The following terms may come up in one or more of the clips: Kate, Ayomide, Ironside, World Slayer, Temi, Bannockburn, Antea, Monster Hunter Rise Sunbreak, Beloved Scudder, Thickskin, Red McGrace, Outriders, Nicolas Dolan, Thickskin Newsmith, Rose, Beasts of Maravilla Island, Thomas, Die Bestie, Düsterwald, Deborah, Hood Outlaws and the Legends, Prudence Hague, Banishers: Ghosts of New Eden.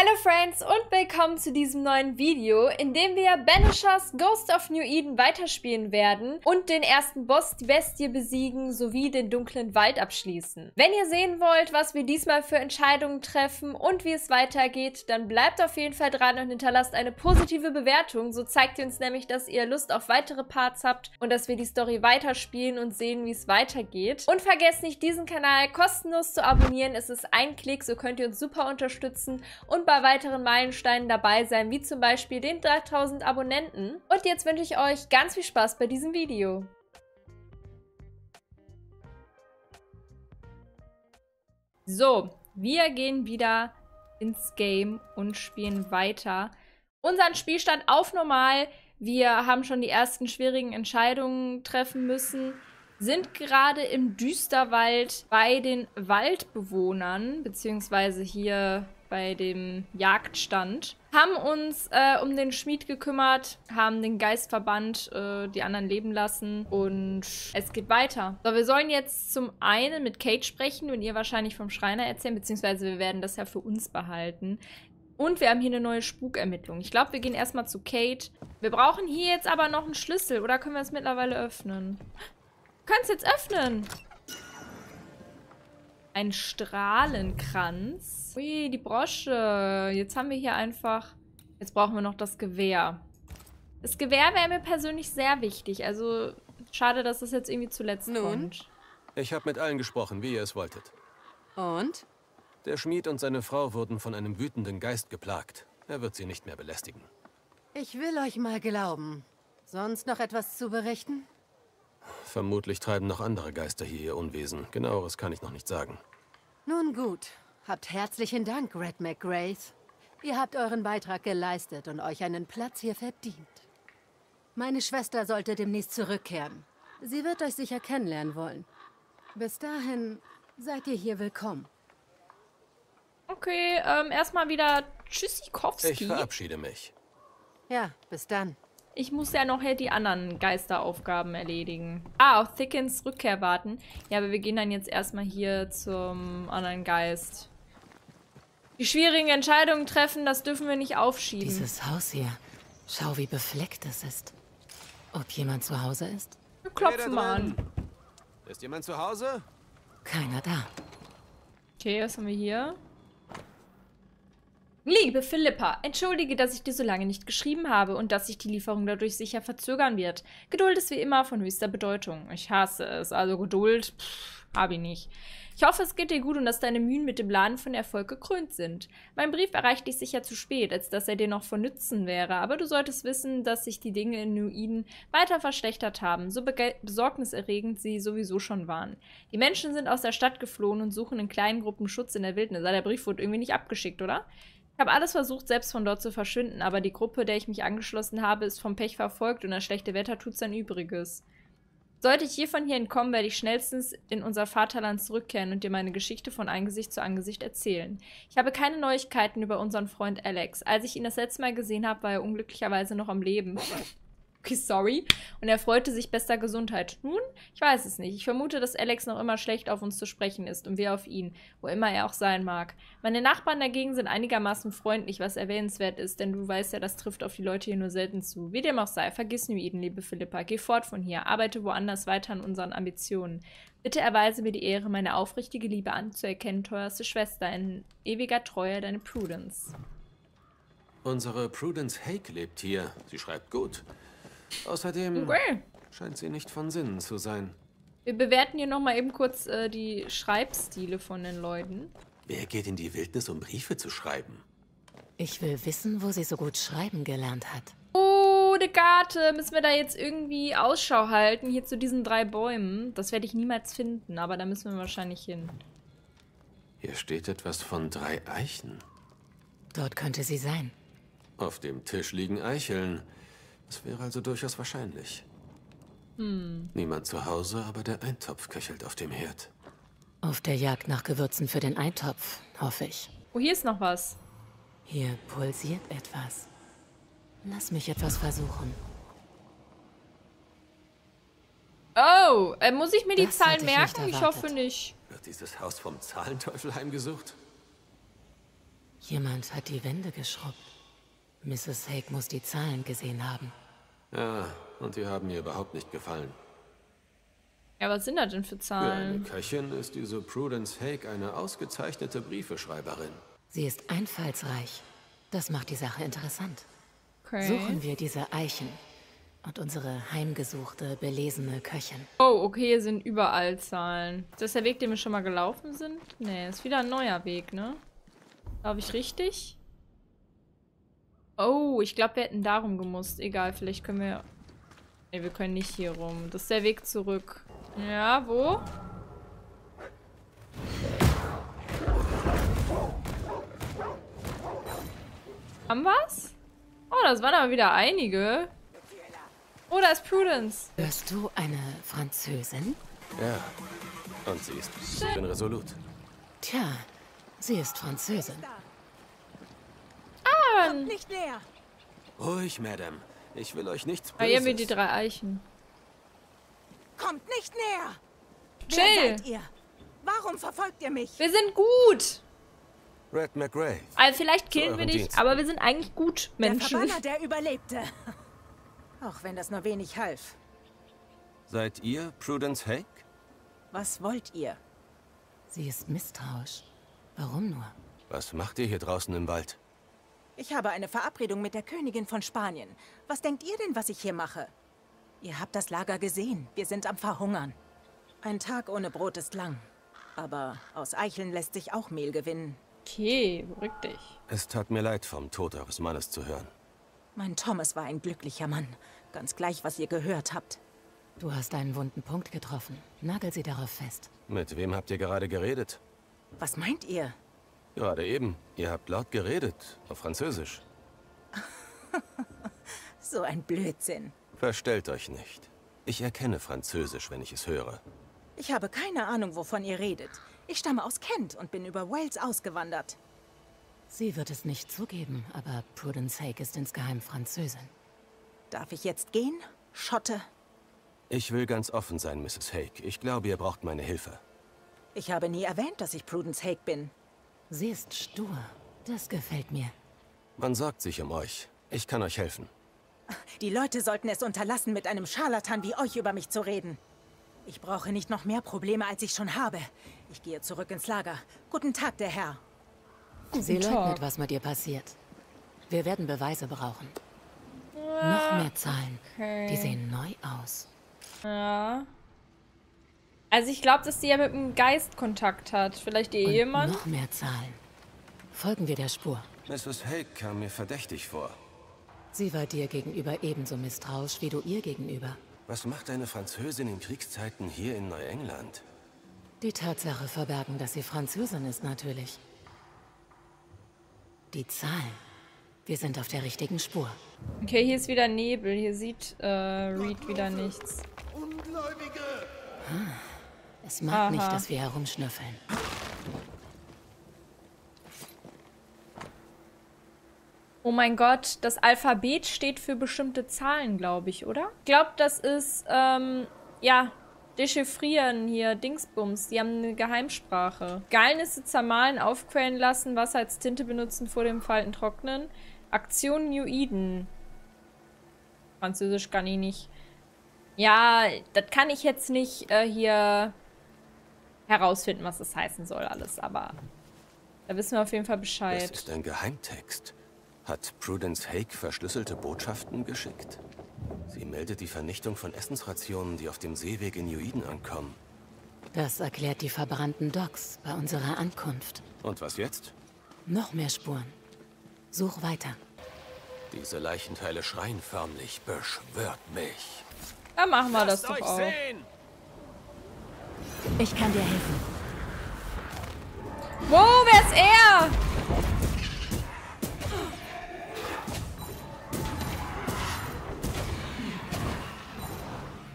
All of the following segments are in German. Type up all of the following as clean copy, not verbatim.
Hello Friends und willkommen zu diesem neuen Video, in dem wir Banishers: Ghosts of New Eden weiterspielen werden und den ersten Boss, die Bestie, besiegen sowie den dunklen Wald abschließen. Wenn ihr sehen wollt, was wir diesmal für Entscheidungen treffen und wie es weitergeht, dann bleibt auf jeden Fall dran und hinterlasst eine positive Bewertung. So zeigt ihr uns nämlich, dass ihr Lust auf weitere Parts habt und dass wir die Story weiterspielen und sehen, wie es weitergeht. Und vergesst nicht, diesen Kanal kostenlos zu abonnieren. Es ist ein Klick, so könnt ihr uns super unterstützen und bei weiteren Meilensteinen dabei sein, wie zum Beispiel den 3000 Abonnenten. Und jetzt wünsche ich euch ganz viel Spaß bei diesem Video. So, wir gehen wieder ins Game und spielen weiter. Unseren Spielstand auf normal. Wir haben schon die ersten schwierigen Entscheidungen treffen müssen. Sind gerade im Düsterwald bei den Waldbewohnern, beziehungsweise hier bei dem Jagdstand. Haben uns um den Schmied gekümmert, haben den Geist verbannt, die anderen leben lassen und es geht weiter. So, wir sollen jetzt zum einen mit Kate sprechen und ihr wahrscheinlich vom Schreiner erzählen, beziehungsweise wir werden das ja für uns behalten. Und wir haben hier eine neue Spukermittlung. Ich glaube, wir gehen erstmal zu Kate. Wir brauchen hier jetzt aber noch einen Schlüssel, oder können wir es mittlerweile öffnen? Wir können es jetzt öffnen! Ein Strahlenkranz. Ui, die Brosche. Jetzt haben wir hier einfach... Jetzt brauchen wir noch das Gewehr. Das Gewehr wäre mir persönlich sehr wichtig. Also, schade, dass das jetzt irgendwie zuletzt kommt. Ich habe mit allen gesprochen, wie ihr es wolltet. Und? Der Schmied und seine Frau wurden von einem wütenden Geist geplagt. Er wird sie nicht mehr belästigen. Ich will euch mal glauben. Sonst noch etwas zu berichten? Vermutlich treiben noch andere Geister hier ihr Unwesen. Genaueres kann ich noch nicht sagen. Nun gut. Habt herzlichen Dank, Red McGrace. Ihr habt euren Beitrag geleistet und euch einen Platz hier verdient. Meine Schwester sollte demnächst zurückkehren. Sie wird euch sicher kennenlernen wollen. Bis dahin seid ihr hier willkommen. Okay, erstmal wieder Tschüssikowski. Ich verabschiede mich. Ja, bis dann. Ich muss ja noch die anderen Geisteraufgaben erledigen. Ah, auf Thickins Rückkehr warten. Ja, aber wir gehen dann jetzt erstmal hier zum anderen Geist. Die schwierigen Entscheidungen treffen, das dürfen wir nicht aufschieben. Dieses Haus hier. Schau, wie befleckt es ist. Ob jemand zu Hause ist? Wir klopfen mal an. Ist jemand zu Hause? Keiner da. Okay, was haben wir hier? Liebe Philippa, entschuldige, dass ich dir so lange nicht geschrieben habe und dass sich die Lieferung dadurch sicher verzögern wird. Geduld ist wie immer von höchster Bedeutung. Ich hasse es. Also Geduld, habe ich nicht. Ich hoffe, es geht dir gut und dass deine Mühen mit dem Laden von Erfolg gekrönt sind. Mein Brief erreicht dich sicher zu spät, als dass er dir noch von Nützen wäre. Aber du solltest wissen, dass sich die Dinge in New Eden weiter verschlechtert haben, so besorgniserregend sie sowieso schon waren. Die Menschen sind aus der Stadt geflohen und suchen in kleinen Gruppen Schutz in der Wildnis. Der Brief wurde irgendwie nicht abgeschickt, oder? Ich habe alles versucht, selbst von dort zu verschwinden, aber die Gruppe, der ich mich angeschlossen habe, ist vom Pech verfolgt und das schlechte Wetter tut sein Übriges. Sollte ich je von hier entkommen, werde ich schnellstens in unser Vaterland zurückkehren und dir meine Geschichte von Angesicht zu Angesicht erzählen. Ich habe keine Neuigkeiten über unseren Freund Alex. Als ich ihn das letzte Mal gesehen habe, war er unglücklicherweise noch am Leben. Okay, sorry. Und er freute sich bester Gesundheit. Nun? Ich weiß es nicht. Ich vermute, dass Alex noch immer schlecht auf uns zu sprechen ist und wir auf ihn, wo immer er auch sein mag. Meine Nachbarn dagegen sind einigermaßen freundlich, was erwähnenswert ist, denn du weißt ja, das trifft auf die Leute hier nur selten zu. Wie dem auch sei, vergiss New Eden, liebe Philippa. Geh fort von hier. Arbeite woanders weiter an unseren Ambitionen. Bitte erweise mir die Ehre, meine aufrichtige Liebe anzuerkennen, teuerste Schwester. In ewiger Treue, deine Prudence. Unsere Prudence Hague lebt hier. Sie schreibt gut. Außerdem scheint sie nicht von Sinnen zu sein. Wir bewerten hier nochmal eben kurz die Schreibstile von den Leuten. Wer geht in die Wildnis, um Briefe zu schreiben? Ich will wissen, wo sie so gut schreiben gelernt hat. Oh, eine Karte. Müssen wir da jetzt irgendwie Ausschau halten, hier zu diesen 3 Bäumen? Das werde ich niemals finden, aber da müssen wir wahrscheinlich hin. Hier steht etwas von 3 Eichen. Dort könnte sie sein. Auf dem Tisch liegen Eicheln. Es wäre also durchaus wahrscheinlich. Niemand zu Hause, aber der Eintopf köchelt auf dem Herd. Auf der Jagd nach Gewürzen für den Eintopf, hoffe ich. Oh, hier ist noch was. Hier pulsiert etwas. Lass mich etwas versuchen. Oh, muss ich mir die Zahlen merken? Ich hoffe nicht. Wird dieses Haus vom Zahlenteufel heimgesucht? Jemand hat die Wände geschrubbt. Mrs. Hague muss die Zahlen gesehen haben. Ja, und die haben mir überhaupt nicht gefallen. Ja, was sind das denn für Zahlen? Für eine Köchin ist diese Prudence Hague eine ausgezeichnete Briefeschreiberin. Sie ist einfallsreich. Das macht die Sache interessant. Okay. Suchen wir diese Eichen und unsere heimgesuchte, belesene Köchin. Oh, okay, hier sind überall Zahlen. Ist das der Weg, den wir schon mal gelaufen sind? Nee, ist wieder ein neuer Weg, ne? Glaube ich richtig? Oh, ich glaube, wir hätten darum gemusst. Egal, vielleicht können wir... Ne, wir können nicht hier rum. Das ist der Weg zurück. Ja, wo? Haben wir's? Oh, das waren aber wieder einige. Oh, da ist Prudence. Hörst du eine Französin? Ja, und sie ist schön resolut. Tja, sie ist Französin. Ah! Nicht näher. Ruhig, Madame. Ich will euch nichts bringen. Hier mir die drei Eichen. Kommt nicht näher! Chill! Wer seid ihr? Warum verfolgt ihr mich? Wir sind gut! Red McGrace. Also vielleicht killen wir dich, aber wir sind eigentlich gut Menschen. Der Verbanner, der überlebte. Auch wenn das nur wenig half. Seid ihr Prudence Hague? Was wollt ihr? Sie ist misstrauisch. Warum nur? Was macht ihr hier draußen im Wald? Ich habe eine Verabredung mit der Königin von Spanien. Was denkt ihr denn, was ich hier mache? Ihr habt das Lager gesehen. Wir sind am Verhungern. Ein Tag ohne Brot ist lang. Aber aus Eicheln lässt sich auch Mehl gewinnen. Okay, beruhig dich. Es tat mir leid, vom Tod eures Mannes zu hören. Mein Thomas war ein glücklicher Mann. Ganz gleich, was ihr gehört habt. Du hast einen wunden Punkt getroffen. Nagel sie darauf fest. Mit wem habt ihr gerade geredet? Was meint ihr? Gerade eben. Ihr habt laut geredet. Auf Französisch. So ein Blödsinn. Verstellt euch nicht. Ich erkenne Französisch, wenn ich es höre. Ich habe keine Ahnung, wovon ihr redet. Ich stamme aus Kent und bin über Wales ausgewandert. Sie wird es nicht zugeben, aber Prudence Hague ist insgeheim Französin. Darf ich jetzt gehen, Schotte? Ich will ganz offen sein, Mrs. Hague. Ich glaube, ihr braucht meine Hilfe. Ich habe nie erwähnt, dass ich Prudence Hague bin. Sie ist stur. Das gefällt mir. Man sorgt sich um euch. Ich kann euch helfen. Die Leute sollten es unterlassen, mit einem Scharlatan wie euch über mich zu reden. Ich brauche nicht noch mehr Probleme, als ich schon habe. Ich gehe zurück ins Lager. Guten Tag, der Herr. Sie leugnet, was mit ihr passiert. Wir werden Beweise brauchen. Ja, noch mehr Zahlen. Okay. Die sehen neu aus. Ja. Also ich glaube, dass die ja mit dem Geist Kontakt hat. Vielleicht ihr jemand? Noch mehr Zahlen. Folgen wir der Spur. Mrs. Hague kam mir verdächtig vor. Sie war dir gegenüber ebenso misstrauisch wie du ihr gegenüber. Was macht eine Französin in Kriegszeiten hier in Neuengland? Die Tatsache verbergen, dass sie Französin ist, natürlich. Die Zahlen. Wir sind auf der richtigen Spur. Okay, hier ist wieder Nebel. Hier sieht Reed wieder nichts. Ungläubige! Hm. Es mag nicht, dass wir herumschnüffeln. Oh mein Gott, das Alphabet steht für bestimmte Zahlen, glaube ich, oder? Ich glaube, das ist, ja, dechiffrieren hier, Dingsbums. Die haben eine Geheimsprache. Geilnisse zermahlen, aufquellen lassen, Wasser als Tinte benutzen, vor dem Falten trocknen. Aktion New Eden. Französisch kann ich nicht. Ja, das kann ich jetzt nicht hier herausfinden, was das heißen soll alles, aber da wissen wir auf jeden Fall Bescheid. Das ist ein Geheimtext. Hat Prudence Hague verschlüsselte Botschaften geschickt? Sie meldet die Vernichtung von Essensrationen, die auf dem Seeweg in New Eden ankommen. Das erklärt die verbrannten Docks bei unserer Ankunft. Und was jetzt? Noch mehr Spuren. Such weiter. Diese Leichenteile schreien förmlich, beschwört mich. Dann machen wir das doch auch. Ich kann dir helfen. Wo, wer ist er?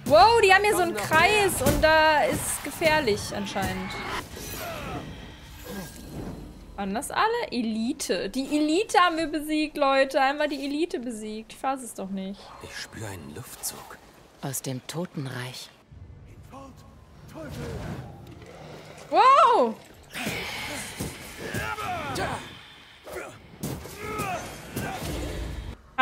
Wow, die haben hier so einen Kreis und da ist gefährlich anscheinend. Waren das alle? Elite. Die Elite haben wir besiegt, Leute. Einmal die Elite besiegt. Ich fass es doch nicht. Ich spüre einen Luftzug. Aus dem Totenreich. Wow!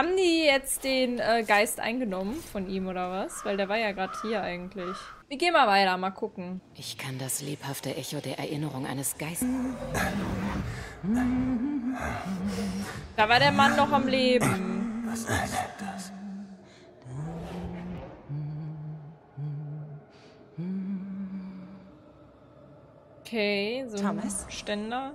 Haben die jetzt den Geist eingenommen von ihm oder was? Weil der war ja gerade hier eigentlich. Wir gehen mal weiter, mal gucken. Ich kann das lebhafte Echo der Erinnerung eines Geistes... Da war der Mann noch am Leben. Was ist das? Okay, so ein Ständer.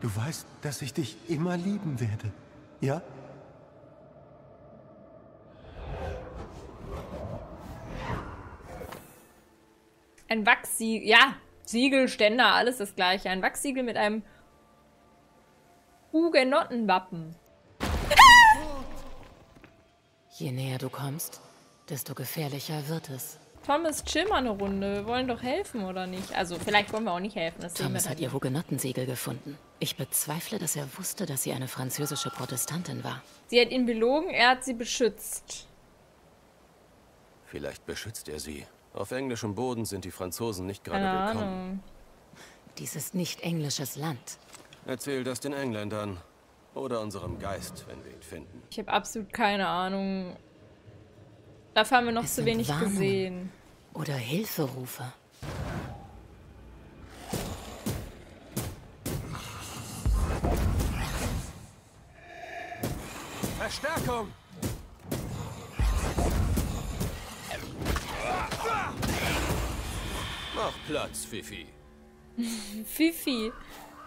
Du weißt, dass ich dich immer lieben werde, ja? Ein Wachssiegel, ja, Siegel, Ständer, alles das gleiche. Ein Wachssiegel mit einem Hugenottenwappen. Je näher du kommst, desto gefährlicher wird es. Thomas, chill mal eine Runde. Wir wollen doch helfen, oder nicht? Also, vielleicht wollen wir auch nicht helfen. Das Thomas hat ihr Hugenottensegel gefunden. Ich bezweifle, dass er wusste, dass sie eine französische Protestantin war. Sie hat ihn belogen, er hat sie beschützt. Vielleicht beschützt er sie. Auf englischem Boden sind die Franzosen nicht gerade willkommen. Dies ist nicht englisches Land. Erzähl das den Engländern. Oder unserem Geist, wenn wir ihn finden. Ich habe absolut keine Ahnung... Dafür haben wir noch zu wenig gesehen. Oder Hilferufe. Verstärkung! Mach Platz, Fifi. Fifi.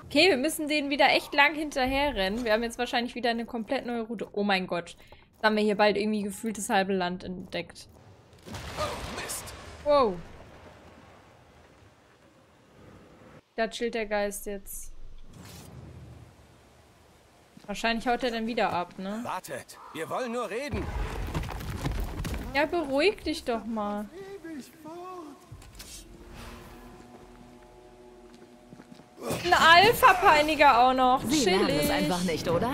Okay, wir müssen denen wieder echt lang hinterherrennen. Wir haben jetzt wahrscheinlich wieder eine komplett neue Route. Oh mein Gott. Jetzt haben wir hier bald irgendwie gefühlt das halbe Land entdeckt. Oh, Mist. Wow. Da chillt der Geist jetzt. Wahrscheinlich haut er dann wieder ab, ne? Wartet, wir wollen nur reden. Ja, beruhig dich doch mal. Ein Alpha-Peiniger auch noch. Chillig. Wir machen das einfach nicht, oder?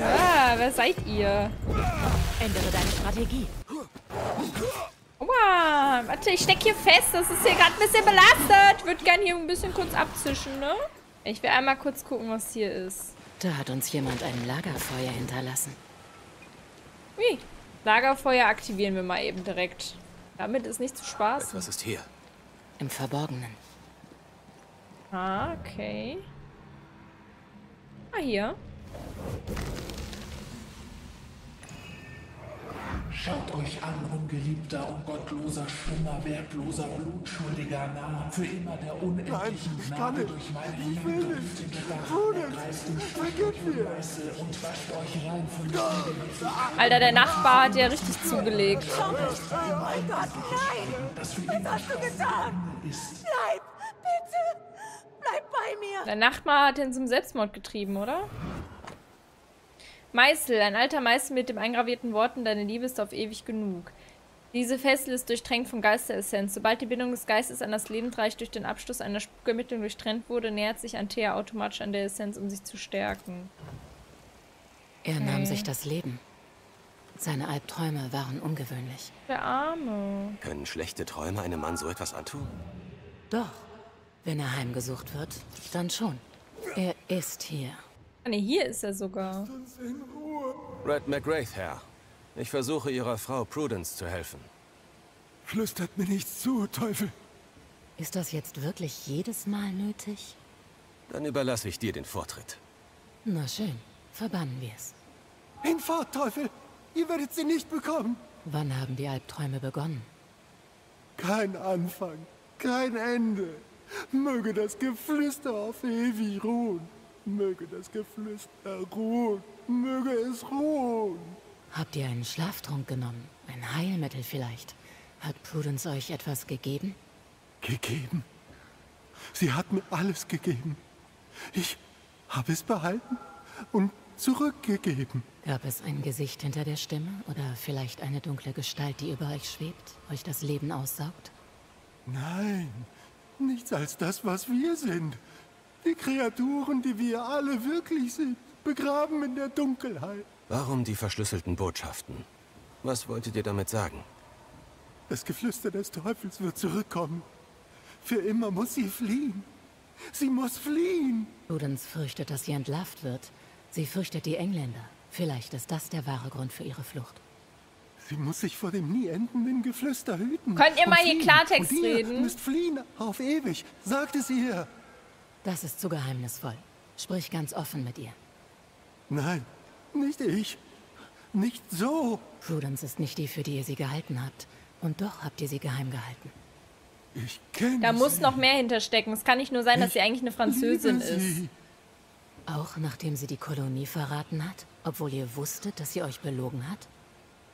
Ah, wer seid ihr? Ändere deine Strategie. Aua, warte, ich stecke hier fest. Das ist hier gerade ein bisschen belastet. Würde gerne hier ein bisschen kurz abzischen, ne? Ich will einmal kurz gucken, was hier ist. Da hat uns jemand ein Lagerfeuer hinterlassen. Wie? Lagerfeuer aktivieren wir mal eben direkt. Damit ist nicht zu spaßen. Was ist hier? Im Verborgenen. Ah, okay. Ah, hier. Schaut euch an, ungeliebter, ungottloser, schlimmer, wertloser, blutschuldiger Narr. Für immer der unendlichen Gnade durch meine hintergrünftige Lachen. Ergreift den Schrecken für Weiße und wascht euch rein von Schrecken. Alter, der Nachbar hat ja richtig zugelegt. Oh mein Gott, nein! Was hast du getan? Bleib, bitte! Bleib bei mir! Der Nachbar hat ihn zum Selbstmord getrieben, oder? Meißel, ein alter Meißel mit dem eingravierten Worten, deine Liebe ist auf ewig genug. Diese Fessel ist durchtränkt von Geisteressenz. Sobald die Bindung des Geistes an das Lebendreich durch den Abschluss einer Spukermittlung durchtrennt wurde, nähert sich Antea automatisch an der Essenz, um sich zu stärken. Er nahm sich das Leben. Seine Albträume waren ungewöhnlich. Der Arme. Können schlechte Träume einem Mann so etwas antun? Doch. Wenn er heimgesucht wird, dann schon. Er ist hier. Nee, hier ist er sogar. Red McGrace, Herr. Ich versuche, ihrer Frau Prudence zu helfen. Flüstert mir nichts zu, Teufel. Ist das jetzt wirklich jedes Mal nötig? Dann überlasse ich dir den Vortritt. Na schön, verbannen wir es. Hinfort, Teufel! Ihr werdet sie nicht bekommen! Wann haben die Albträume begonnen? Kein Anfang, kein Ende. Möge das Geflüster auf ewig ruhen. Möge das Geflüster ruhen. Möge es ruhen. Habt ihr einen Schlaftrunk genommen? Ein Heilmittel vielleicht? Hat Prudence euch etwas gegeben? Gegeben? Sie hat mir alles gegeben. Ich habe es behalten und zurückgegeben. Gab es ein Gesicht hinter der Stimme? Oder vielleicht eine dunkle Gestalt, die über euch schwebt? Euch das Leben aussaugt? Nein, nichts als das, was wir sind. Die Kreaturen, die wir alle wirklich sind, begraben in der Dunkelheit. Warum die verschlüsselten Botschaften? Was wolltet ihr damit sagen? Das Geflüster des Teufels wird zurückkommen. Für immer muss sie fliehen. Sie muss fliehen! Prudence fürchtet, dass sie entlarvt wird. Sie fürchtet die Engländer. Vielleicht ist das der wahre Grund für ihre Flucht. Sie muss sich vor dem nie endenden Geflüster hüten. Könnt ihr mal hier Klartext reden? Ihr müsst fliehen, auf ewig. Sagt es ihr. Das ist zu geheimnisvoll. Sprich ganz offen mit ihr. Nein, nicht ich. Nicht so. Prudence ist nicht die, für die ihr sie gehalten habt. Und doch habt ihr sie geheim gehalten. Ich kenne Da muss noch mehr hinterstecken. Es kann nicht nur sein, dass sie eigentlich eine Französin ist. Auch nachdem sie die Kolonie verraten hat? Obwohl ihr wusstet, dass sie euch belogen hat?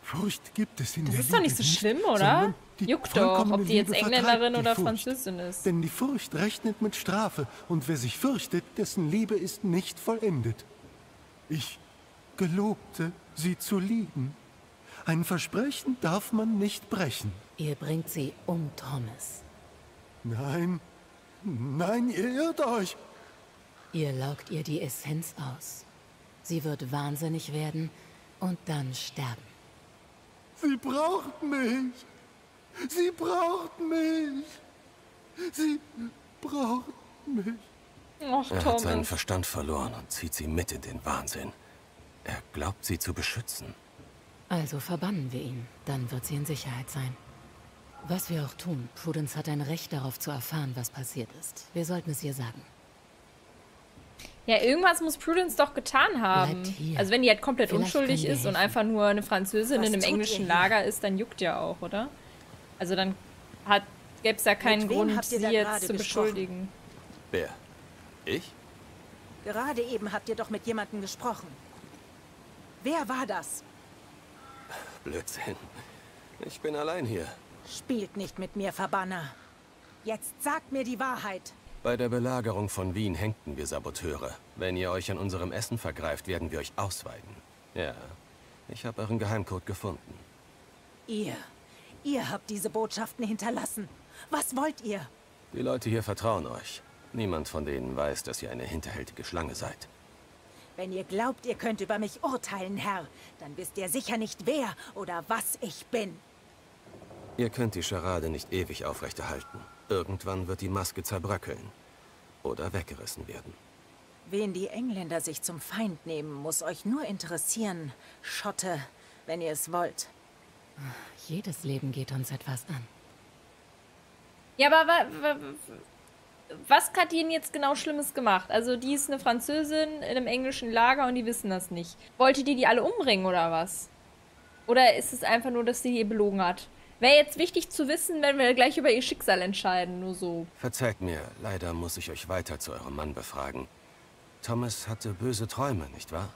Furcht gibt es in der Liebe. Das ist doch nicht so schlimm, oder? Juckt doch, ob die jetzt Engländerin oder Französin ist. Denn die Furcht rechnet mit Strafe. Und wer sich fürchtet, dessen Liebe ist nicht vollendet. Ich gelobte, sie zu lieben. Ein Versprechen darf man nicht brechen. Ihr bringt sie um, Thomas. Nein, nein, ihr irrt euch. Ihr laugt ihr die Essenz aus. Sie wird wahnsinnig werden und dann sterben. Sie braucht mich. Sie braucht mich. Sie braucht mich. Ach, Thomas. Er hat seinen Verstand verloren und zieht sie mit in den Wahnsinn. Er glaubt, sie zu beschützen. Also verbannen wir ihn. Dann wird sie in Sicherheit sein. Was wir auch tun, Prudence hat ein Recht darauf zu erfahren, was passiert ist. Wir sollten es ihr sagen. Ja, irgendwas muss Prudence doch getan haben. Also wenn die halt komplett unschuldig ist und einfach nur eine Französin in einem englischen Lager ist, dann juckt ja auch, oder? Also dann gäbe es ja keinen Grund, sie jetzt zu beschuldigen. Wer? Ich? Gerade eben habt ihr doch mit jemandem gesprochen. Wer war das? Blödsinn. Ich bin allein hier. Spielt nicht mit mir, Verbanner. Jetzt sagt mir die Wahrheit. Bei der Belagerung von Wien hängten wir Saboteure. Wenn ihr euch an unserem Essen vergreift, werden wir euch ausweiden. Ja, ich habe euren Geheimcode gefunden. Ihr habt diese Botschaften hinterlassen. Was wollt ihr? Die Leute hier vertrauen euch. Niemand von denen weiß, dass ihr eine hinterhältige Schlange seid. Wenn ihr glaubt, ihr könnt über mich urteilen, Herr, dann wisst ihr sicher nicht, wer oder was ich bin. Ihr könnt die Scharade nicht ewig aufrechterhalten. Irgendwann wird die Maske zerbröckeln oder weggerissen werden. Wen die Engländer sich zum Feind nehmen, muss euch nur interessieren, Schotte, wenn ihr es wollt. Jedes Leben geht uns etwas an. Ja, aber was hat ihnen jetzt genau Schlimmes gemacht? Also die ist eine Französin in einem englischen Lager und die wissen das nicht. Wollte die alle umbringen oder was? Oder ist es einfach nur, dass sie hier belogen hat? Wäre jetzt wichtig zu wissen, wenn wir gleich über ihr Schicksal entscheiden, nur so. Verzeiht mir, leider muss ich euch weiter zu eurem Mann befragen. Thomas hatte böse Träume, nicht wahr?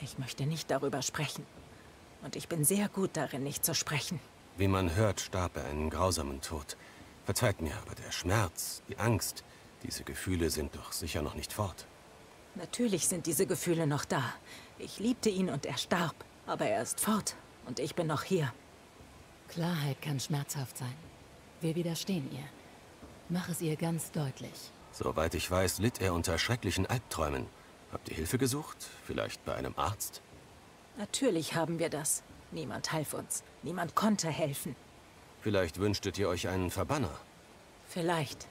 Ich möchte nicht darüber sprechen. Und ich bin sehr gut darin, nicht zu sprechen. Wie man hört, starb er einen grausamen Tod. Verzeiht mir, aber der Schmerz, die Angst, diese Gefühle sind doch sicher noch nicht fort. Natürlich sind diese Gefühle noch da. Ich liebte ihn und er starb. Aber er ist fort und ich bin noch hier. Klarheit kann schmerzhaft sein. Wir widerstehen ihr. Mach es ihr ganz deutlich. Soweit ich weiß, litt er unter schrecklichen Albträumen. Habt ihr Hilfe gesucht? Vielleicht bei einem Arzt? Natürlich haben wir das. Niemand half uns. Niemand konnte helfen. Vielleicht wünschtet ihr euch einen Verbanner. Vielleicht.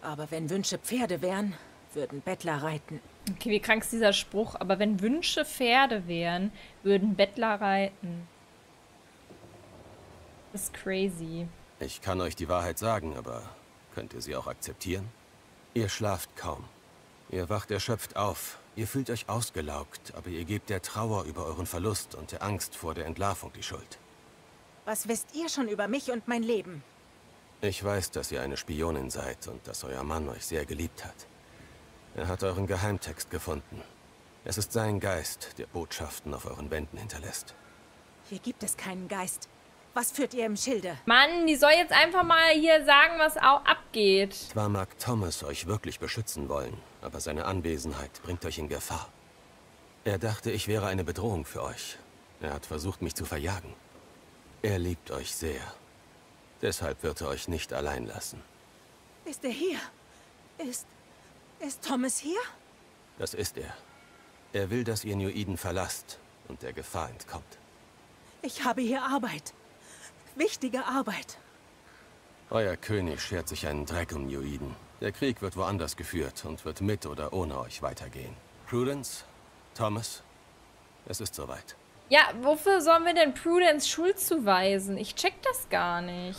Aber wenn Wünsche Pferde wären, würden Bettler reiten. Okay, wie krank ist dieser Spruch. Aber wenn Wünsche Pferde wären, würden Bettler reiten. Das ist crazy. Ich kann euch die Wahrheit sagen, aber könnt ihr sie auch akzeptieren? Ihr schlaft kaum. Ihr wacht erschöpft auf. Ihr fühlt euch ausgelaugt, aber ihr gebt der Trauer über euren Verlust und der Angst vor der Entlarvung die Schuld. Was wisst ihr schon über mich und mein Leben? Ich weiß, dass ihr eine Spionin seid und dass euer Mann euch sehr geliebt hat. Er hat euren Geheimtext gefunden. Es ist sein Geist, der Botschaften auf euren Wänden hinterlässt. Hier gibt es keinen Geist. Was führt ihr im Schilde? Mann, die soll jetzt einfach mal hier sagen, was auch abgeht. Zwar mag Thomas euch wirklich beschützen wollen, aber seine Anwesenheit bringt euch in Gefahr. Er dachte, ich wäre eine Bedrohung für euch. Er hat versucht, mich zu verjagen. Er liebt euch sehr. Deshalb wird er euch nicht allein lassen. Ist er hier? Ist Thomas hier? Das ist er. Er will, dass ihr New Eden verlasst und der Gefahr entkommt. Ich habe hier Arbeit. Wichtige Arbeit. Euer König schert sich einen Dreck um New Eden. Der Krieg wird woanders geführt und wird mit oder ohne euch weitergehen. Prudence? Thomas? Es ist soweit. Ja, wofür sollen wir denn Prudence Schuld zuweisen? Ich check das gar nicht.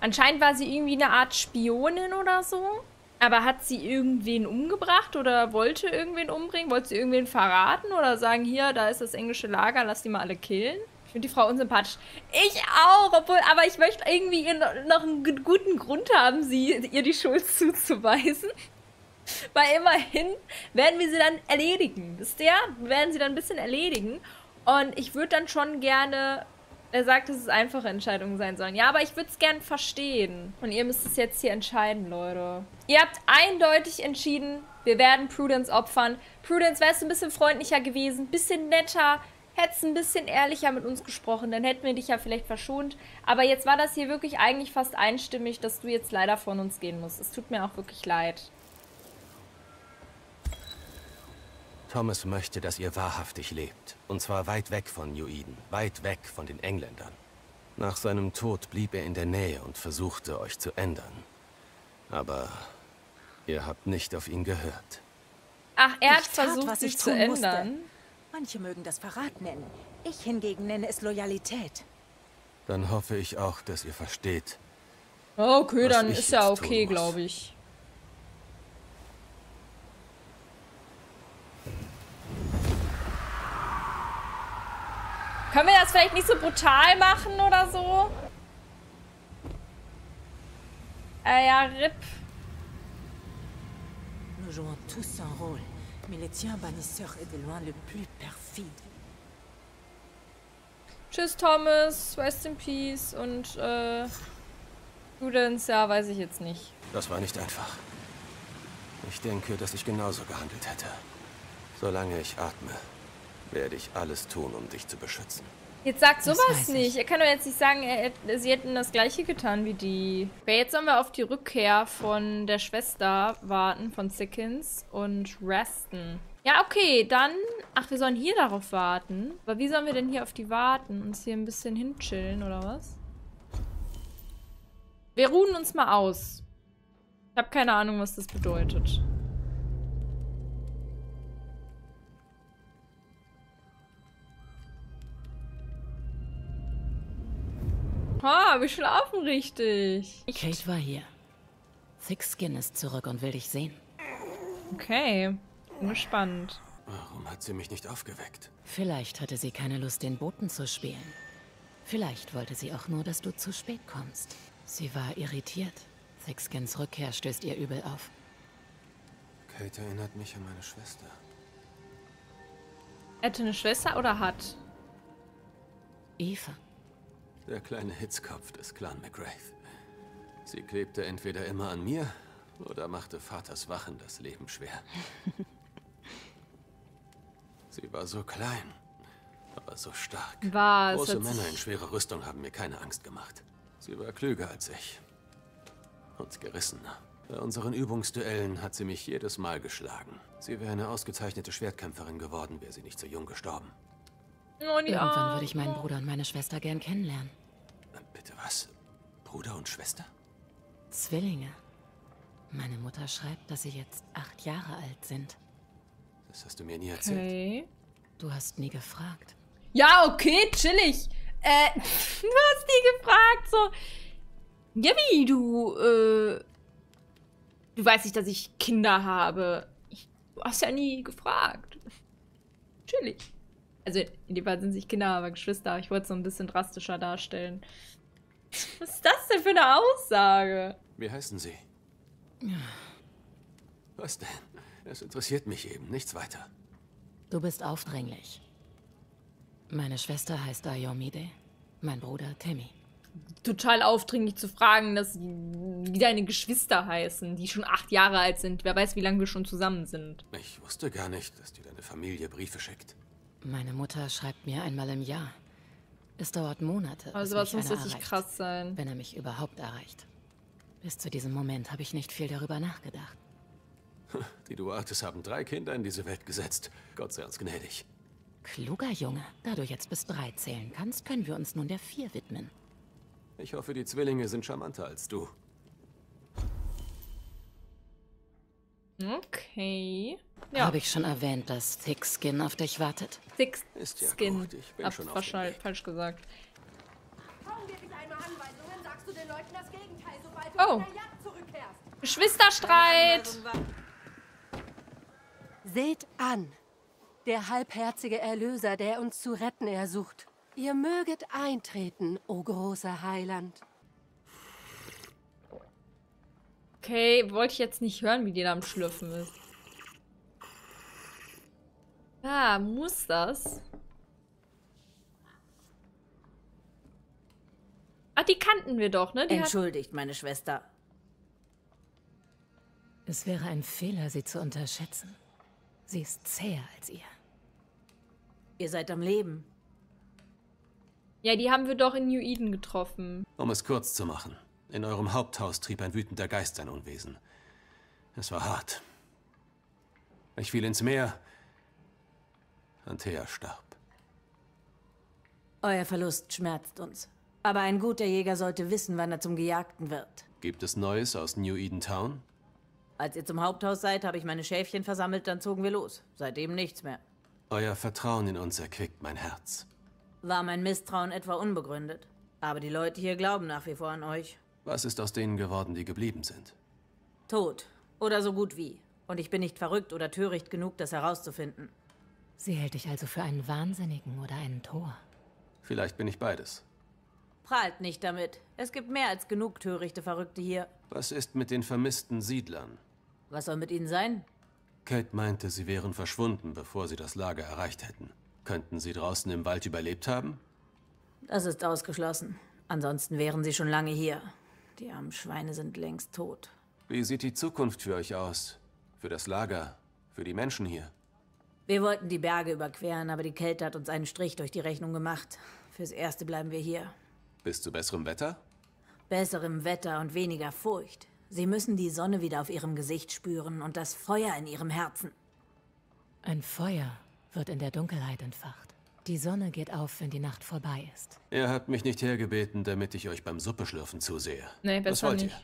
Anscheinend war sie irgendwie eine Art Spionin oder so. Aber hat sie irgendwen umgebracht oder wollte irgendwen umbringen? Wollte sie irgendwen verraten oder sagen, hier, da ist das englische Lager, lass die mal alle killen? Ich finde die Frau unsympathisch. Ich auch, obwohl, aber ich möchte irgendwie ihr noch einen guten Grund haben, ihr die Schuld zuzuweisen. Weil immerhin werden wir sie dann erledigen, wisst ihr? Wir werden sie dann ein bisschen erledigen. Und ich würde dann schon gerne... Er sagt, dass es einfache Entscheidungen sein sollen. Ja, aber ich würde es gern verstehen. Und ihr müsst es jetzt hier entscheiden, Leute. Ihr habt eindeutig entschieden, wir werden Prudence opfern. Prudence, wärst du ein bisschen freundlicher gewesen, ein bisschen netter, hättest ein bisschen ehrlicher mit uns gesprochen, dann hätten wir dich ja vielleicht verschont. Aber jetzt war das hier wirklich eigentlich fast einstimmig, dass du jetzt leider von uns gehen musst. Es tut mir auch wirklich leid. Thomas möchte, dass ihr wahrhaftig lebt. Und zwar weit weg von New Eden, weit weg von den Engländern. Nach seinem Tod blieb er in der Nähe und versuchte, euch zu ändern. Aber ihr habt nicht auf ihn gehört. Ach, er hat versucht, sich zu ändern. Manche mögen das Verrat nennen. Ich hingegen nenne es Loyalität. Dann hoffe ich auch, dass ihr versteht. Okay, dann ist ja okay, glaube ich. Können wir das vielleicht nicht so brutal machen oder so? Ja, RIP. Nous jouons tous un rôle, mais le tien, Banisseur, est de loin le plus perfide. Tschüss, Thomas. Rest in peace. Und, Prudence, ja, weiß ich jetzt nicht. Das war nicht einfach. Ich denke, dass ich genauso gehandelt hätte. Solange ich atme, werde ich alles tun, um dich zu beschützen. Jetzt sagt sowas nicht. Er kann doch jetzt nicht sagen, sie hätten das Gleiche getan wie die. Okay, jetzt sollen wir auf die Rückkehr von der Schwester warten, von Thickins und resten. Ja, okay, dann... Ach, wir sollen hier darauf warten. Aber wie sollen wir denn hier auf die warten? Uns hier ein bisschen hinchillen, oder was? Wir ruhen uns mal aus. Ich habe keine Ahnung, was das bedeutet. Ah, wir schlafen richtig. Kate war hier. Thickskin ist zurück und will dich sehen. Okay, bin gespannt. Warum hat sie mich nicht aufgeweckt? Vielleicht hatte sie keine Lust, den Boten zu spielen. Vielleicht wollte sie auch nur, dass du zu spät kommst. Sie war irritiert. Thickskins Rückkehr stößt ihr übel auf. Kate erinnert mich an meine Schwester. Er hatte eine Schwester oder hat? Eva. Der kleine Hitzkopf des Clan McGrath. Sie klebte entweder immer an mir oder machte Vaters Wachen das Leben schwer. Sie war so klein, aber so stark. Große Männer in schwerer Rüstung haben mir keine Angst gemacht. Sie war klüger als ich. Und gerissener. Bei unseren Übungsduellen hat sie mich jedes Mal geschlagen. Sie wäre eine ausgezeichnete Schwertkämpferin geworden, wäre sie nicht so jung gestorben. Oh, irgendwann würde ich meinen Bruder und meine Schwester gern kennenlernen. Bitte was? Bruder und Schwester? Zwillinge. Meine Mutter schreibt, dass sie jetzt 8 Jahre alt sind. Das hast du mir nie erzählt. Okay. Du hast nie gefragt. Ja, okay, chillig. Du hast nie gefragt, so... Jimmy, du weißt nicht, dass ich Kinder habe. Du hast ja nie gefragt. Chillig. Also, in dem Fall sind sich Kinder, aber Geschwister. Ich wollte es so ein bisschen drastischer darstellen. Was ist das denn für eine Aussage? Wie heißen Sie? Was denn? Es interessiert mich eben. Nichts weiter. Du bist aufdringlich. Meine Schwester heißt Ayomide. Mein Bruder Temi. Total aufdringlich zu fragen, wie deine Geschwister heißen, die schon 8 Jahre alt sind. Wer weiß, wie lange wir schon zusammen sind. Ich wusste gar nicht, dass dir deine Familie Briefe schickt. Meine Mutter schreibt mir einmal im Jahr. Es dauert Monate, also was muss richtig krass sein, wenn er mich überhaupt erreicht. Bis zu diesem Moment habe ich nicht viel darüber nachgedacht. Die Duartes haben 3 Kinder in diese Welt gesetzt. Gott sei uns gnädig. Kluger Junge. Da du jetzt bis 3 zählen kannst, können wir uns nun der 4 widmen. Ich hoffe, die Zwillinge sind charmanter als du. Okay. Ja. Habe ich schon erwähnt, dass Thickskin auf dich wartet? Thickskin. Ist ja gut. Ich bin schon auf dem Weg. Falsch gesagt. Hauen wir dich einmal Anweisungen, sagst du den Leuten das Gegenteil, sobald du von der Jagd zurückkehrst. Geschwisterstreit! Seht an, der halbherzige Erlöser, der uns zu retten ersucht. Ihr möget eintreten, o großer Heiland. Okay, wollte ich jetzt nicht hören, wie die da am Schlürfen ist. Ah, muss das? Ach, die kannten wir doch, ne? Die Entschuldigt, meine Schwester. Es wäre ein Fehler, sie zu unterschätzen. Sie ist zäher als ihr. Ihr seid am Leben. Ja, die haben wir doch in New Eden getroffen. Um es kurz zu machen. In eurem Haupthaus trieb ein wütender Geist sein Unwesen. Es war hart. Ich fiel ins Meer. Antea starb. Euer Verlust schmerzt uns. Aber ein guter Jäger sollte wissen, wann er zum Gejagten wird. Gibt es Neues aus New Eden Town? Als ihr zum Haupthaus seid, habe ich meine Schäfchen versammelt, dann zogen wir los. Seitdem nichts mehr. Euer Vertrauen in uns erquickt mein Herz. War mein Misstrauen etwa unbegründet? Aber die Leute hier glauben nach wie vor an euch. Was ist aus denen geworden, die geblieben sind? Tot. Oder so gut wie. Und ich bin nicht verrückt oder töricht genug, das herauszufinden. Sie hält dich also für einen Wahnsinnigen oder einen Tor? Vielleicht bin ich beides. Prahlt nicht damit. Es gibt mehr als genug törichte Verrückte hier. Was ist mit den vermissten Siedlern? Was soll mit ihnen sein? Kate meinte, sie wären verschwunden, bevor sie das Lager erreicht hätten. Könnten sie draußen im Wald überlebt haben? Das ist ausgeschlossen. Ansonsten wären sie schon lange hier. Die armen Schweine sind längst tot. Wie sieht die Zukunft für euch aus? Für das Lager? Für die Menschen hier? Wir wollten die Berge überqueren, aber die Kälte hat uns einen Strich durch die Rechnung gemacht. Fürs Erste bleiben wir hier. Bis zu besserem Wetter? Besserem Wetter und weniger Furcht. Sie müssen die Sonne wieder auf ihrem Gesicht spüren und das Feuer in ihrem Herzen. Ein Feuer wird in der Dunkelheit entfacht. Die Sonne geht auf, wenn die Nacht vorbei ist. Ihr habt mich nicht hergebeten, damit ich euch beim Suppeschlürfen zusehe. Nee, besser was wollt nicht.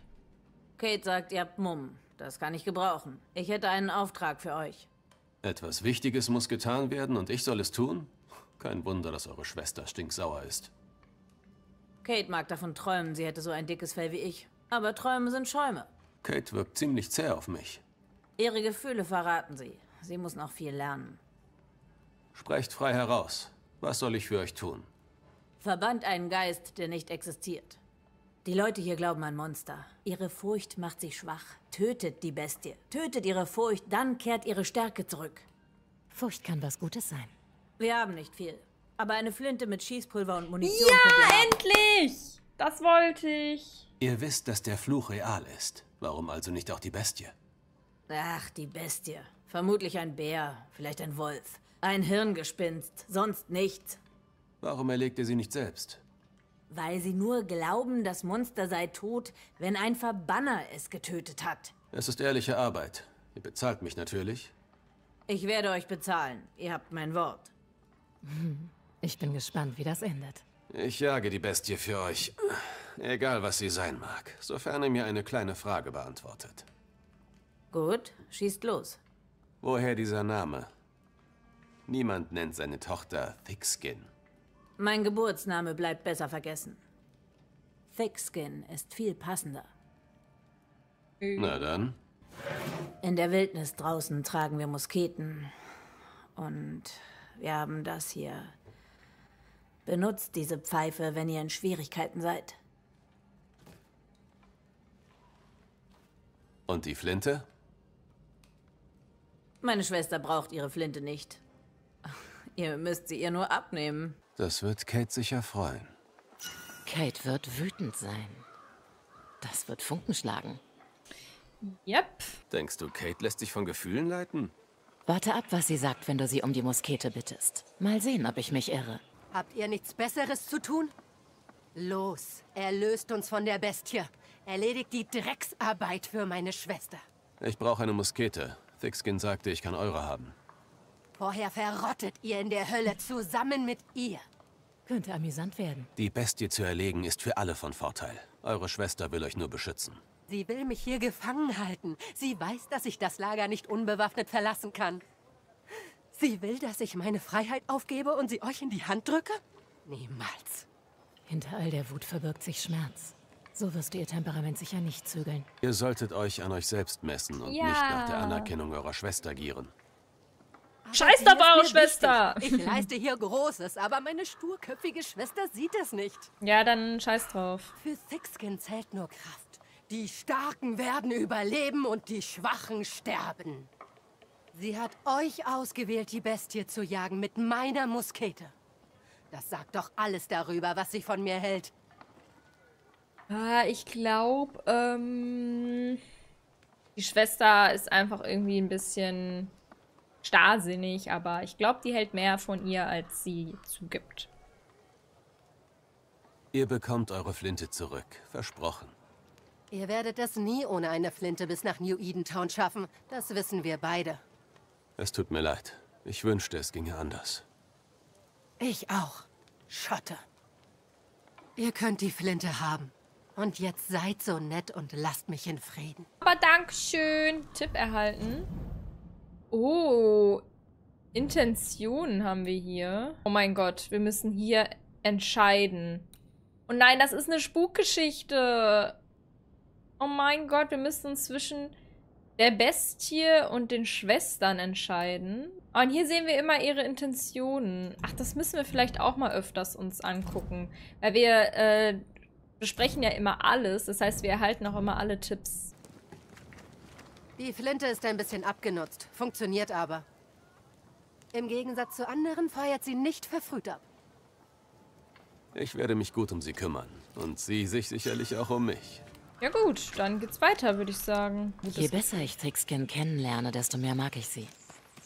Ihr? Kate sagt, ihr habt Mumm. Das kann ich gebrauchen. Ich hätte einen Auftrag für euch. Etwas Wichtiges muss getan werden und ich soll es tun? Kein Wunder, dass eure Schwester stinksauer ist. Kate mag davon träumen, sie hätte so ein dickes Fell wie ich. Aber Träume sind Schäume. Kate wirkt ziemlich zäh auf mich. Ihre Gefühle verraten sie. Sie muss noch viel lernen. Sprecht frei heraus. Was soll ich für euch tun? Verbannt einen Geist, der nicht existiert. Die Leute hier glauben an Monster. Ihre Furcht macht sie schwach. Tötet die Bestie. Tötet ihre Furcht, dann kehrt ihre Stärke zurück. Furcht kann was Gutes sein. Wir haben nicht viel. Aber eine Flinte mit Schießpulver und Munition... Ja, endlich! Das wollte ich. Ihr wisst, dass der Fluch real ist. Warum also nicht auch die Bestie? Ach, die Bestie. Vermutlich ein Bär, vielleicht ein Wolf. Ein Hirngespinst, sonst nichts. Warum erlegt ihr sie nicht selbst? Weil sie nur glauben, das Monster sei tot, wenn ein Verbanner es getötet hat. Es ist ehrliche Arbeit. Ihr bezahlt mich natürlich. Ich werde euch bezahlen. Ihr habt mein Wort. Ich bin gespannt, wie das endet. Ich jage die Bestie für euch. Egal, was sie sein mag, sofern ihr mir eine kleine Frage beantwortet. Gut, schießt los. Woher dieser Name? Niemand nennt seine Tochter Thickskin. Mein Geburtsname bleibt besser vergessen. Thickskin ist viel passender. Na dann. In der Wildnis draußen tragen wir Musketen. Und wir haben das hier. Benutzt diese Pfeife, wenn ihr in Schwierigkeiten seid. Und die Flinte? Meine Schwester braucht ihre Flinte nicht. Ihr müsst sie ihr nur abnehmen. Das wird Kate sicher freuen. Kate wird wütend sein. Das wird Funken schlagen. Yep. Denkst du, Kate lässt sich von Gefühlen leiten? Warte ab, was sie sagt, wenn du sie um die Muskete bittest. Mal sehen, ob ich mich irre. Habt ihr nichts Besseres zu tun? Los, erlöst uns von der Bestie. Erledigt die Drecksarbeit für meine Schwester. Ich brauche eine Muskete. Thickskin sagte, ich kann eure haben. Vorher verrottet ihr in der Hölle zusammen mit ihr. Könnte amüsant werden. Die Bestie zu erlegen ist für alle von Vorteil. Eure Schwester will euch nur beschützen. Sie will mich hier gefangen halten. Sie weiß, dass ich das Lager nicht unbewaffnet verlassen kann. Sie will, dass ich meine Freiheit aufgebe und sie euch in die Hand drücke? Niemals. Hinter all der Wut verbirgt sich Schmerz. So wirst du ihr Temperament sicher nicht zügeln. Ihr solltet euch an euch selbst messen und nicht nach der Anerkennung eurer Schwester gieren. Scheiß auf eure Schwester! Wichtig. Ich leiste hier Großes, aber meine sturköpfige Schwester sieht es nicht. Ja, dann scheiß drauf. Für Thickskin zählt nur Kraft. Die Starken werden überleben und die Schwachen sterben. Sie hat euch ausgewählt, die Bestie zu jagen mit meiner Muskete. Das sagt doch alles darüber, was sie von mir hält. Ah, ich glaube, die Schwester ist einfach irgendwie ein bisschen starrsinnig, aber ich glaube, die hält mehr von ihr, als sie zugibt. Ihr bekommt eure Flinte zurück. Versprochen. Ihr werdet das nie ohne eine Flinte bis nach New Eden Town schaffen. Das wissen wir beide. Es tut mir leid. Ich wünschte, es ginge anders. Ich auch. Schotte. Ihr könnt die Flinte haben. Und jetzt seid so nett und lasst mich in Frieden. Aber Dankeschön. Tipp erhalten. Oh, Intentionen haben wir hier. Oh mein Gott, wir müssen hier entscheiden. Oh nein, das ist eine Spukgeschichte. Oh mein Gott, wir müssen uns zwischen der Bestie und den Schwestern entscheiden. Oh, und hier sehen wir immer ihre Intentionen. Ach, das müssen wir vielleicht auch mal öfters uns angucken. Weil wir besprechen ja immer alles. Das heißt, wir erhalten auch immer alle Tipps. Die Flinte ist ein bisschen abgenutzt, funktioniert aber. Im Gegensatz zu anderen feuert sie nicht verfrüht ab. Ich werde mich gut um sie kümmern. Und sie sich sicherlich auch um mich. Ja gut, dann geht's weiter, würde ich sagen. Je besser ich Thickskin kennenlerne, desto mehr mag ich sie.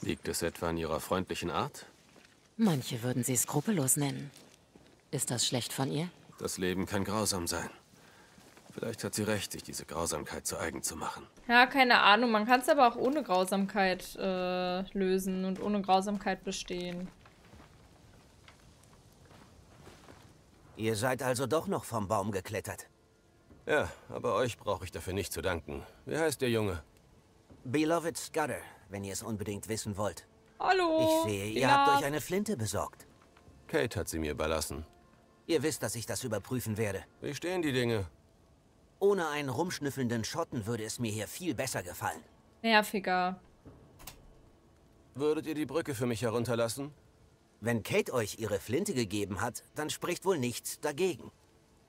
Liegt es etwa an ihrer freundlichen Art? Manche würden sie skrupellos nennen. Ist das schlecht von ihr? Das Leben kann grausam sein. Vielleicht hat sie recht, sich diese Grausamkeit zu eigen zu machen. Ja, keine Ahnung. Man kann es aber auch ohne Grausamkeit lösen und ohne Grausamkeit bestehen. Ihr seid also doch noch vom Baum geklettert. Ja, aber euch brauche ich dafür nicht zu danken. Wie heißt der Junge? Beloved Scudder, wenn ihr es unbedingt wissen wollt. Hallo! Ich sehe, ihr habt euch eine Flinte besorgt. Kate hat sie mir überlassen. Ihr wisst, dass ich das überprüfen werde. Wie stehen die Dinge? Ohne einen rumschnüffelnden Schotten würde es mir hier viel besser gefallen. Nerviger. Würdet ihr die Brücke für mich herunterlassen? Wenn Kate euch ihre Flinte gegeben hat, dann spricht wohl nichts dagegen.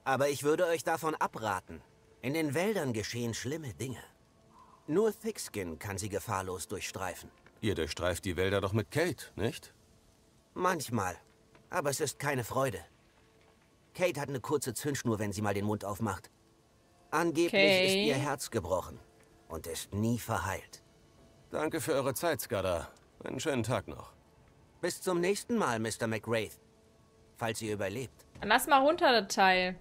Aber ich würde euch davon abraten. In den Wäldern geschehen schlimme Dinge. Nur Thickskin kann sie gefahrlos durchstreifen. Ihr durchstreift die Wälder doch mit Kate, nicht? Manchmal. Aber es ist keine Freude. Kate hat eine kurze Zündschnur, wenn sie mal den Mund aufmacht. Angeblich ist ihr Herz gebrochen und ist nie verheilt. Danke für eure Zeit, Scudder. Einen schönen Tag noch. Bis zum nächsten Mal, Mr. McGrath. Falls ihr überlebt. Dann lass mal runter, das Teil.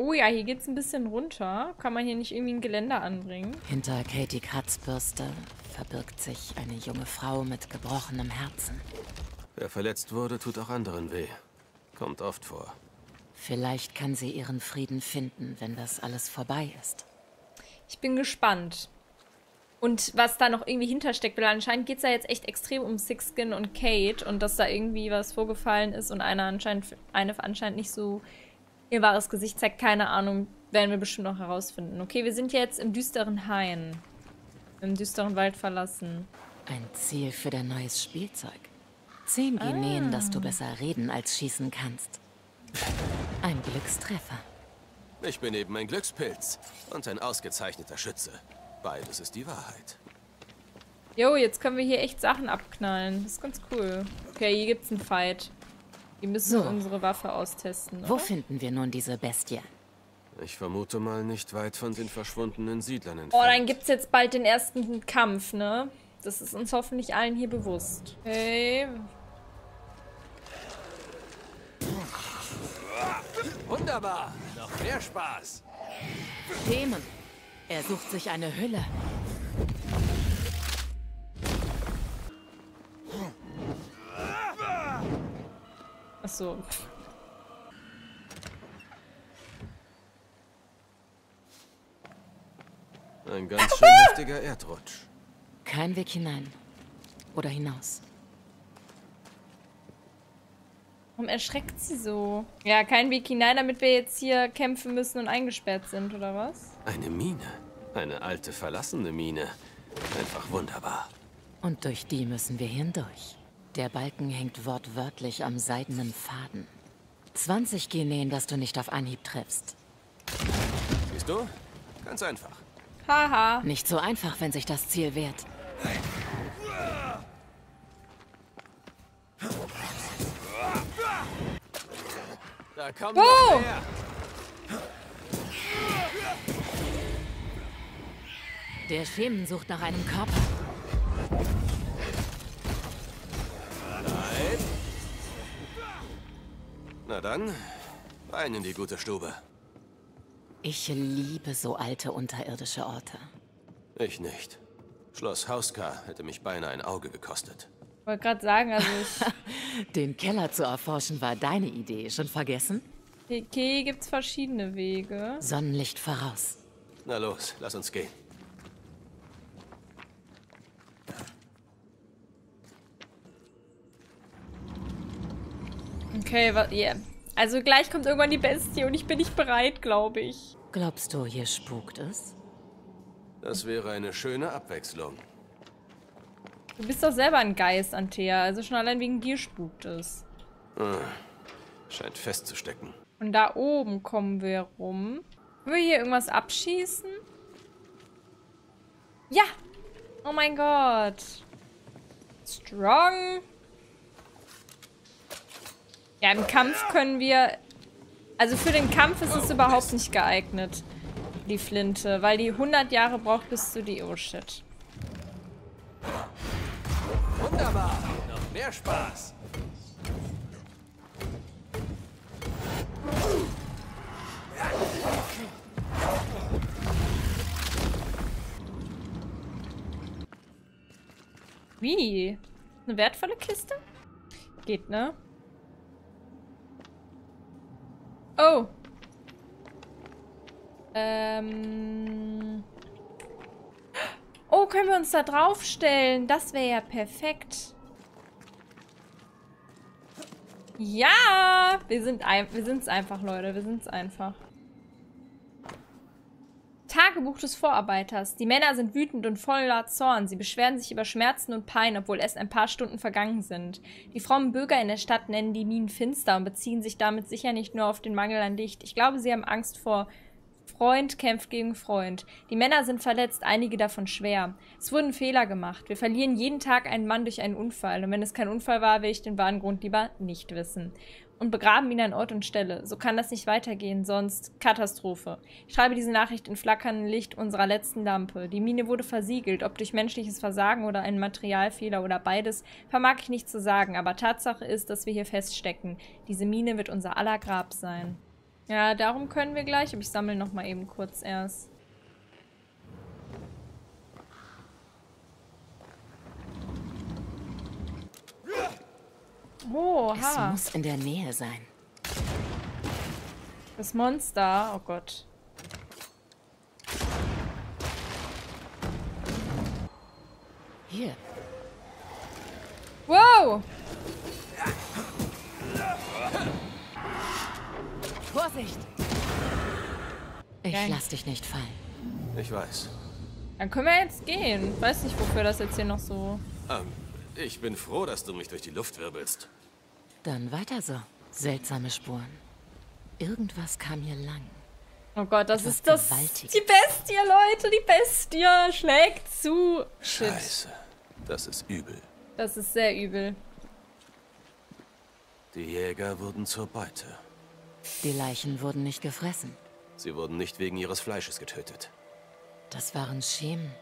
Oh ja, hier geht's ein bisschen runter. Kann man hier nicht irgendwie ein Geländer anbringen? Hinter Katie Kratzbürste verbirgt sich eine junge Frau mit gebrochenem Herzen. Wer verletzt wurde, tut auch anderen weh. Kommt oft vor. Vielleicht kann sie ihren Frieden finden, wenn das alles vorbei ist. Ich bin gespannt. Und was da noch irgendwie hintersteckt, weil anscheinend geht es da jetzt echt extrem um Thickskin und Kate und dass da irgendwie was vorgefallen ist und eine anscheinend nicht so ihr wahres Gesicht zeigt. Keine Ahnung, werden wir bestimmt noch herausfinden. Okay, wir sind jetzt im düsteren Hain. Im düsteren Wald verlassen. Ein Ziel für dein neues Spielzeug. 10 Guineen, dass du besser reden als schießen kannst. Ein Glückstreffer. Ich bin eben ein Glückspilz und ein ausgezeichneter Schütze. Beides ist die Wahrheit. Jo, jetzt können wir hier echt Sachen abknallen. Das ist ganz cool. Okay, hier gibt's einen Fight. Wir müssen so unsere Waffe austesten, oder? Wo finden wir nun diese Bestie? Ich vermute mal nicht weit von den verschwundenen Siedlern entfernt. Oh, dann gibt's jetzt bald den ersten Kampf, ne? Das ist uns hoffentlich allen hier bewusst. Okay. Wunderbar! Noch mehr Spaß! Themen. Er sucht sich eine Hülle. Ach so. Ein ganz schön heftiger Erdrutsch. Kein Weg hinein. Oder hinaus. Warum erschreckt sie so? Ja, kein Weg hinein, damit wir jetzt hier kämpfen müssen und eingesperrt sind, oder was? Eine Mine. Eine alte, verlassene Mine. Einfach wunderbar. Und durch die müssen wir hindurch. Der Balken hängt wortwörtlich am seidenen Faden. 20 Guineen, dass du nicht auf Anhieb triffst. Siehst du? Ganz einfach. Haha. Nicht so einfach, wenn sich das Ziel wehrt. Da kommt noch mehr. Der Schemen sucht nach einem Körper. Nein. Na dann, rein in die gute Stube. Ich liebe so alte unterirdische Orte. Ich nicht. Schloss Hauska hätte mich beinahe ein Auge gekostet. Ich wollte gerade sagen, also ich... Den Keller zu erforschen war deine Idee. Schon vergessen? Okay, gibt's verschiedene Wege. Sonnenlicht voraus. Na los, lass uns gehen. Okay, yeah. Also gleich kommt irgendwann die Bestie und ich bin nicht bereit, glaube ich. Glaubst du, hier spukt es? Das wäre eine schöne Abwechslung. Du bist doch selber ein Geist, Antea. Also schon allein wegen dir spukt es. Scheint festzustecken. Und da oben kommen wir rum. Können wir hier irgendwas abschießen? Ja! Oh mein Gott. Strong. Ja, im Kampf können wir... Also für den Kampf ist es überhaupt nicht geeignet, die Flinte. Weil die 100 Jahre braucht bis zu die... Oh shit. Wunderbar! Noch mehr Spaß! Wie? Eine wertvolle Kiste? Geht, ne? Oh! Oh, können wir uns da draufstellen? Das wäre ja perfekt. Ja! Wir sind's einfach, Leute. Wir sind's einfach. Tagebuch des Vorarbeiters. Die Männer sind wütend und voller Zorn. Sie beschweren sich über Schmerzen und Pein, obwohl erst ein paar Stunden vergangen sind. Die frommen Bürger in der Stadt nennen die Minen finster und beziehen sich damit sicher nicht nur auf den Mangel an Licht. Ich glaube, sie haben Angst vor... Freund kämpft gegen Freund. Die Männer sind verletzt, einige davon schwer. Es wurden Fehler gemacht. Wir verlieren jeden Tag einen Mann durch einen Unfall. Und wenn es kein Unfall war, will ich den wahren Grund lieber nicht wissen. Und begraben ihn an Ort und Stelle. So kann das nicht weitergehen, sonst Katastrophe. Ich schreibe diese Nachricht in flackerndem Licht unserer letzten Lampe. Die Mine wurde versiegelt, ob durch menschliches Versagen oder einen Materialfehler oder beides, vermag ich nicht zu sagen. Aber Tatsache ist, dass wir hier feststecken. Diese Mine wird unser aller Grab sein. Ja, darum können wir gleich. Aber ich sammle noch mal eben kurz erst. Oh, ha. Es muss in der Nähe sein. Das Monster. Oh Gott. Hier. Wow. Vorsicht! Ich lass dich nicht fallen. Ich weiß. Dann können wir jetzt gehen. Ich weiß nicht, wofür das jetzt hier noch so... ich bin froh, dass du mich durch die Luft wirbelst. Dann weiter so. Seltsame Spuren. Irgendwas kam hier lang. Oh Gott, das ist das... Gewaltig. Die Bestie, Leute! Die Bestie schlägt zu! Shit. Scheiße. Das ist übel. Das ist sehr übel. Die Jäger wurden zur Beute. Die Leichen wurden nicht gefressen. Sie wurden nicht wegen ihres Fleisches getötet. Das waren Schemen.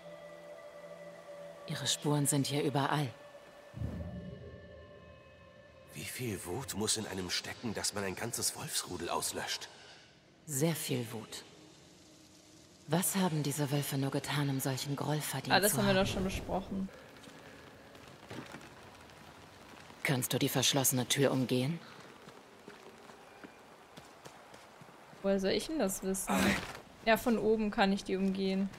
Ihre Spuren sind hier überall. Wie viel Wut muss in einem stecken, dass man ein ganzes Wolfsrudel auslöscht? Sehr viel Wut. Was haben diese Wölfe nur getan, um solchen Groll verdient zu haben? Ah, das haben wir doch schon besprochen. Kannst du die verschlossene Tür umgehen? Woher soll ich denn das wissen? Ja, von oben kann ich die umgehen.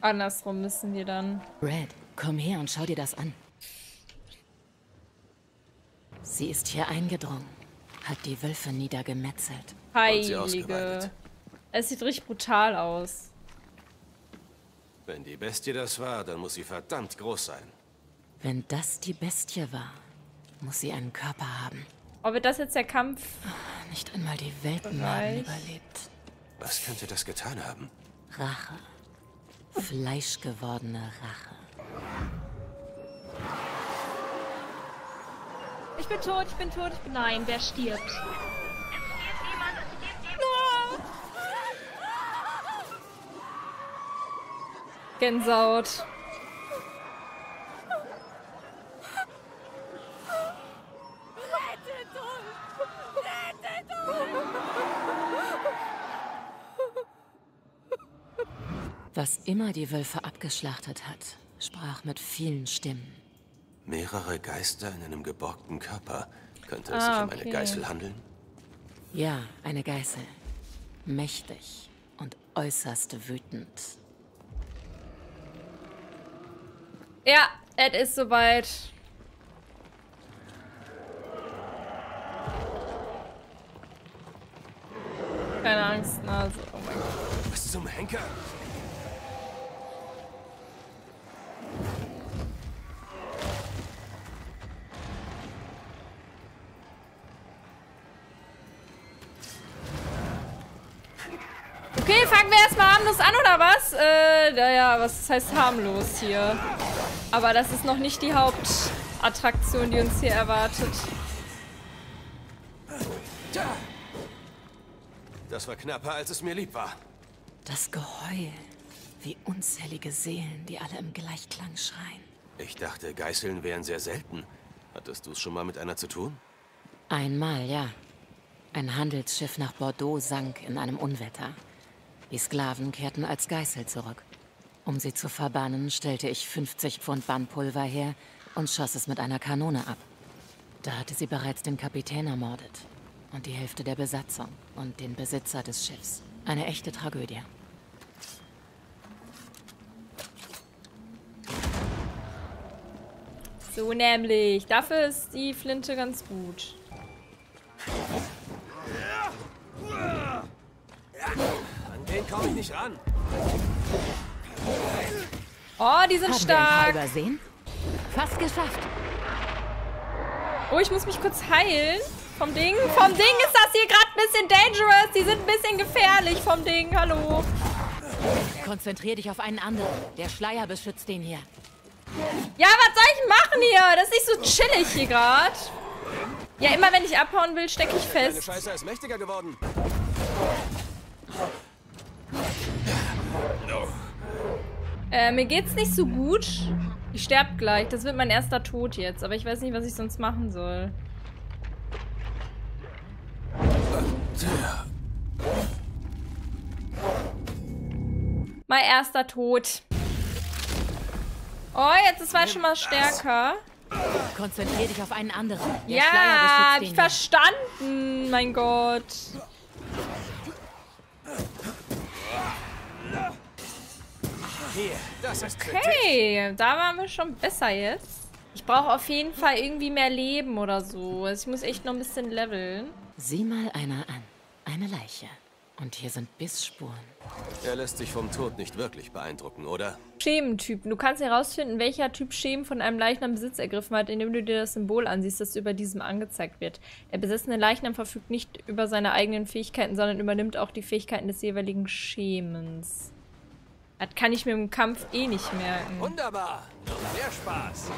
Andersrum müssen wir dann. Red, komm her und schau dir das an. Sie ist hier eingedrungen. Hat die Wölfe niedergemetzelt. Heilige. Es sieht richtig brutal aus. Wenn die Bestie das war, dann muss sie verdammt groß sein. Wenn das die Bestie war, muss sie einen Körper haben. Ob das jetzt der Kampf... Oh, nicht einmal die Welpen haben überlebt. Was könnte das getan haben? Rache. Fleischgewordene Rache. Ich bin tot, ich bin tot, ich bin... Nein, wer stirbt? Gänsehaut. Rettet uns! Rettet uns! Was immer die Wölfe abgeschlachtet hat, sprach mit vielen Stimmen. Mehrere Geister in einem geborgten Körper. Könnte es sich um eine Geißel handeln? Ja, eine Geißel. Mächtig und äußerst wütend. Ja, es ist soweit. Keine Angst, Nase. Oh mein Gott. Was zum Henker? Okay, fangen wir erstmal harmlos an, oder was? Naja, was heißt harmlos hier? Aber das ist noch nicht die Hauptattraktion, die uns hier erwartet. Das war knapper, als es mir lieb war. Das Geheul, wie unzählige Seelen, die alle im Gleichklang schreien. Ich dachte, Geißeln wären sehr selten. Hattest du es schon mal mit einer zu tun? Einmal, ja. Ein Handelsschiff nach Bordeaux sank in einem Unwetter. Die Sklaven kehrten als Geißel zurück. Um sie zu verbannen, stellte ich 50 Pfund Bannpulver her und schoss es mit einer Kanone ab. Da hatte sie bereits den Kapitän ermordet und die Hälfte der Besatzung und den Besitzer des Schiffs. Eine echte Tragödie. So nämlich. Dafür ist die Flinte ganz gut. An den komme ich nicht ran. Oh, die sind stark. Fast geschafft. Oh, ich muss mich kurz heilen. Vom Ding. Vom Ding ist das hier gerade ein bisschen dangerous. Die sind ein bisschen gefährlich vom Ding. Hallo. Konzentrier dich auf einen anderen. Der Schleier beschützt den hier. Ja, was soll ich machen hier? Das ist nicht so chillig hier gerade. Ja, immer wenn ich abhauen will, stecke ich fest. Der Scheiße ist mächtiger geworden. No. Mir geht's nicht so gut. Ich sterbe gleich. Das wird mein erster Tod jetzt. Aber ich weiß nicht, was ich sonst machen soll. Mein erster Tod. Oh, jetzt ist es schon mal stärker. Konzentrier dich auf einen anderen. Ja, hab ich verstanden. Mein Gott. Hier, das ist okay, da waren wir schon besser jetzt. Ich brauche auf jeden Fall irgendwie mehr Leben oder so. Also ich muss echt noch ein bisschen leveln. Sieh mal einer an. Eine Leiche. Und hier sind Bissspuren. Er lässt sich vom Tod nicht wirklich beeindrucken, oder? Schementypen. Du kannst herausfinden, welcher Typ Schemen von einem Leichnam Besitz ergriffen hat, indem du dir das Symbol ansiehst, das über diesem angezeigt wird. Der besessene Leichnam verfügt nicht über seine eigenen Fähigkeiten, sondern übernimmt auch die Fähigkeiten des jeweiligen Schemens. Das kann ich mir im Kampf eh nicht merken. Wunderbar! Noch mehr Spaß!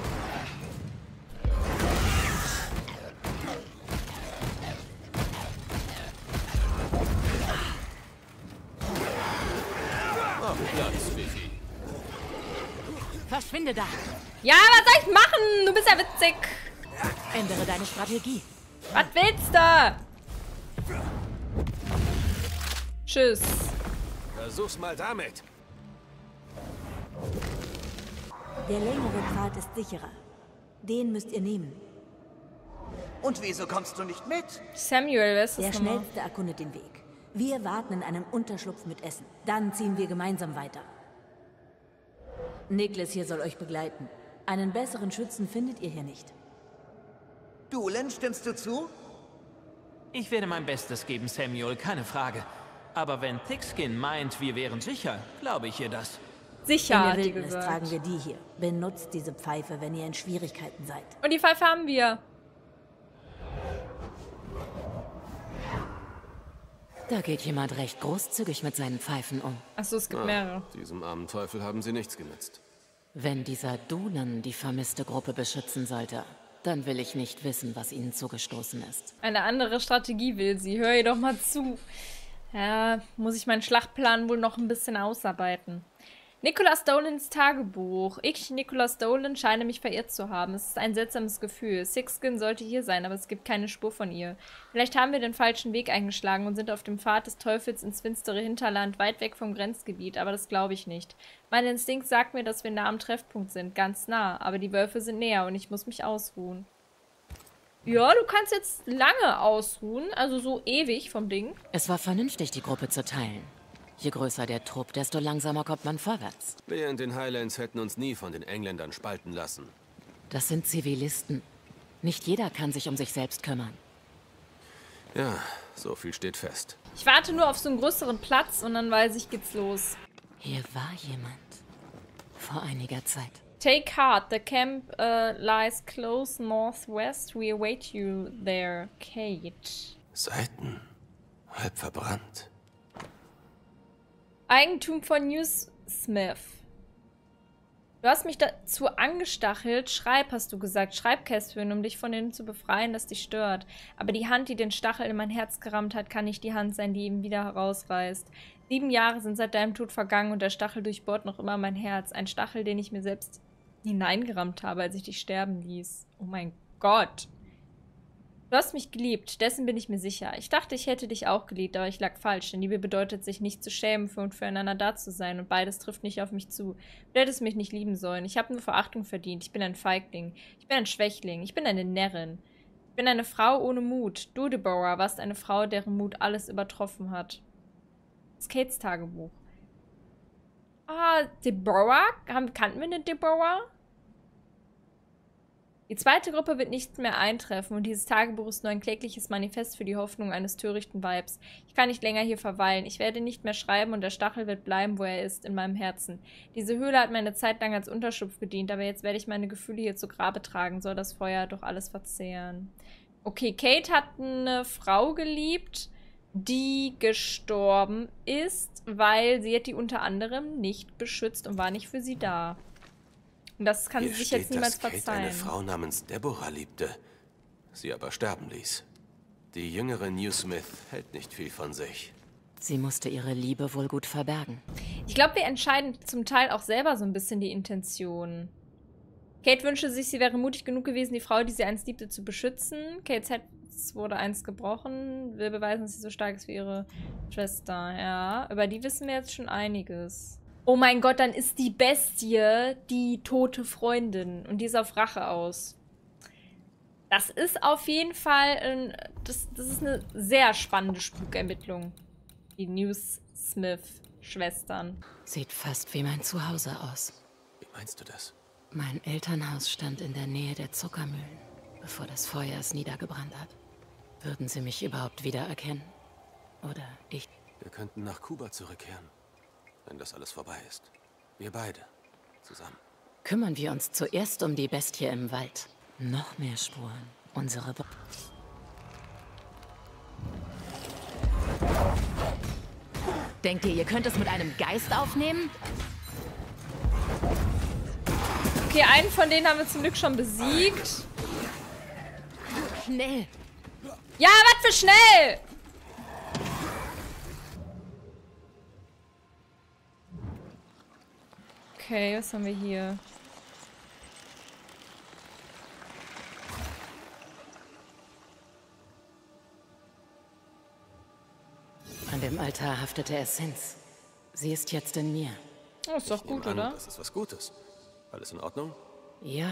Auf Platz, Vicky. Verschwinde da! Ja, was soll ich machen? Du bist ja witzig! Ändere deine Strategie. Was willst du? Tschüss. Versuch's mal damit. Der längere Pfad ist sicherer. Den müsst ihr nehmen. Und wieso kommst du nicht mit? Samuel, wer ist das nochmal? Der Schnellste erkundet den Weg. Wir warten in einem Unterschlupf mit Essen. Dann ziehen wir gemeinsam weiter. Nicolas hier soll euch begleiten. Einen besseren Schützen findet ihr hier nicht. Dolan, stimmst du zu? Ich werde mein Bestes geben, Samuel, keine Frage. Aber wenn Thickskin meint, wir wären sicher, glaube ich ihr das. Sicher, in der Wildnis tragen wir die hier. Benutzt diese Pfeife, wenn ihr in Schwierigkeiten seid. Und die Pfeife haben wir. Da geht jemand recht großzügig mit seinen Pfeifen um. Achso, es gibt mehrere. Diesem armen Teufel haben sie nichts genützt. Wenn dieser Dolan die vermisste Gruppe beschützen sollte, dann will ich nicht wissen, was ihnen zugestoßen ist. Eine andere Strategie will sie. Hör ihr doch mal zu. Ja, muss ich meinen Schlachtplan wohl noch ein bisschen ausarbeiten. Nicolas Dolans Tagebuch. Ich, Nicolas Dolan, scheine mich verirrt zu haben. Es ist ein seltsames Gefühl. Thickskin sollte hier sein, aber es gibt keine Spur von ihr. Vielleicht haben wir den falschen Weg eingeschlagen und sind auf dem Pfad des Teufels ins finstere Hinterland, weit weg vom Grenzgebiet, aber das glaube ich nicht. Mein Instinkt sagt mir, dass wir nah am Treffpunkt sind, ganz nah, aber die Wölfe sind näher und ich muss mich ausruhen. Ja, du kannst jetzt lange ausruhen, also so ewig vom Ding. Es war vernünftig, die Gruppe zu teilen. Je größer der Trupp, desto langsamer kommt man vorwärts. Wir in den Highlands hätten uns nie von den Engländern spalten lassen. Das sind Zivilisten. Nicht jeder kann sich um sich selbst kümmern. Ja, so viel steht fest. Ich warte nur auf so einen größeren Platz und dann weiß ich, geht's los. Hier war jemand. Vor einiger Zeit. Take heart, the camp lies close northwest. We await you there, Kate. Seiten. Halb verbrannt. Eigentum von Newsmith. Du hast mich dazu angestachelt. Schreib, hast du gesagt. Schreibkästchen, um dich von dem zu befreien, das dich stört. Aber die Hand, die den Stachel in mein Herz gerammt hat, kann nicht die Hand sein, die ihn wieder herausreißt. 7 Jahre sind seit deinem Tod vergangen und der Stachel durchbohrt noch immer mein Herz. Ein Stachel, den ich mir selbst hineingerammt habe, als ich dich sterben ließ. Oh mein Gott. Du hast mich geliebt, dessen bin ich mir sicher. Ich dachte, ich hätte dich auch geliebt, aber ich lag falsch. Denn Liebe bedeutet, sich nicht zu schämen für und füreinander da zu sein. Und beides trifft nicht auf mich zu. Du hättest mich nicht lieben sollen. Ich habe nur Verachtung verdient. Ich bin ein Feigling. Ich bin ein Schwächling. Ich bin eine Närrin. Ich bin eine Frau ohne Mut. Du, Deborah, warst eine Frau, deren Mut alles übertroffen hat. Das ist Kates Tagebuch. Ah, Deborah? Kannten wir eine Deborah? Die zweite Gruppe wird nicht mehr eintreffen und dieses Tagebuch ist nur ein klägliches Manifest für die Hoffnung eines törichten Weibs. Ich kann nicht länger hier verweilen. Ich werde nicht mehr schreiben und der Stachel wird bleiben, wo er ist, in meinem Herzen. Diese Höhle hat mir eine Zeit lang als Unterschlupf gedient, aber jetzt werde ich meine Gefühle hier zu Grabe tragen, soll das Feuer doch alles verzehren. Okay, Kate hat eine Frau geliebt, die gestorben ist, weil sie hat die unter anderem nicht beschützt und war nicht für sie da. Und das kann sie sich jetzt niemals verzeihen. Hier steht, dass Kate eine Frau namens Deborah liebte, sie aber sterben ließ. Die jüngere Newsmith hält nicht viel von sich. Sie musste ihre Liebe wohl gut verbergen. Ich glaube, wir entscheiden zum Teil auch selber so ein bisschen die Intention. Kate wünschte sich, sie wäre mutig genug gewesen, die Frau, die sie einst liebte, zu beschützen. Kates Herz wurde einst gebrochen, will beweisen, dass sie so stark ist wie ihre Schwester. Ja, über die wissen wir jetzt schon einiges. Oh mein Gott, dann ist die Bestie die tote Freundin und die ist auf Rache aus. Das ist auf jeden Fall, das ist eine sehr spannende Spukermittlung. Die Newsmith-Schwestern. Sieht fast wie mein Zuhause aus. Wie meinst du das? Mein Elternhaus stand in der Nähe der Zuckermühlen, bevor das Feuer es niedergebrannt hat. Würden sie mich überhaupt wiedererkennen? Oder ich? Wir könnten nach Kuba zurückkehren. Wenn das alles vorbei ist. Wir beide. Zusammen. Kümmern wir uns zuerst um die Bestie im Wald. Noch mehr Spuren. Unsere... Denkt ihr, ihr könnt es mit einem Geist aufnehmen? Okay, einen von denen haben wir zum Glück schon besiegt. Schnell. Ja, was für schnell! Okay, was haben wir hier? An dem alten Altar haftete Essenz. Sie ist jetzt in mir. Oh, ist doch gut, oder? Das ist was Gutes. Alles in Ordnung? Ja.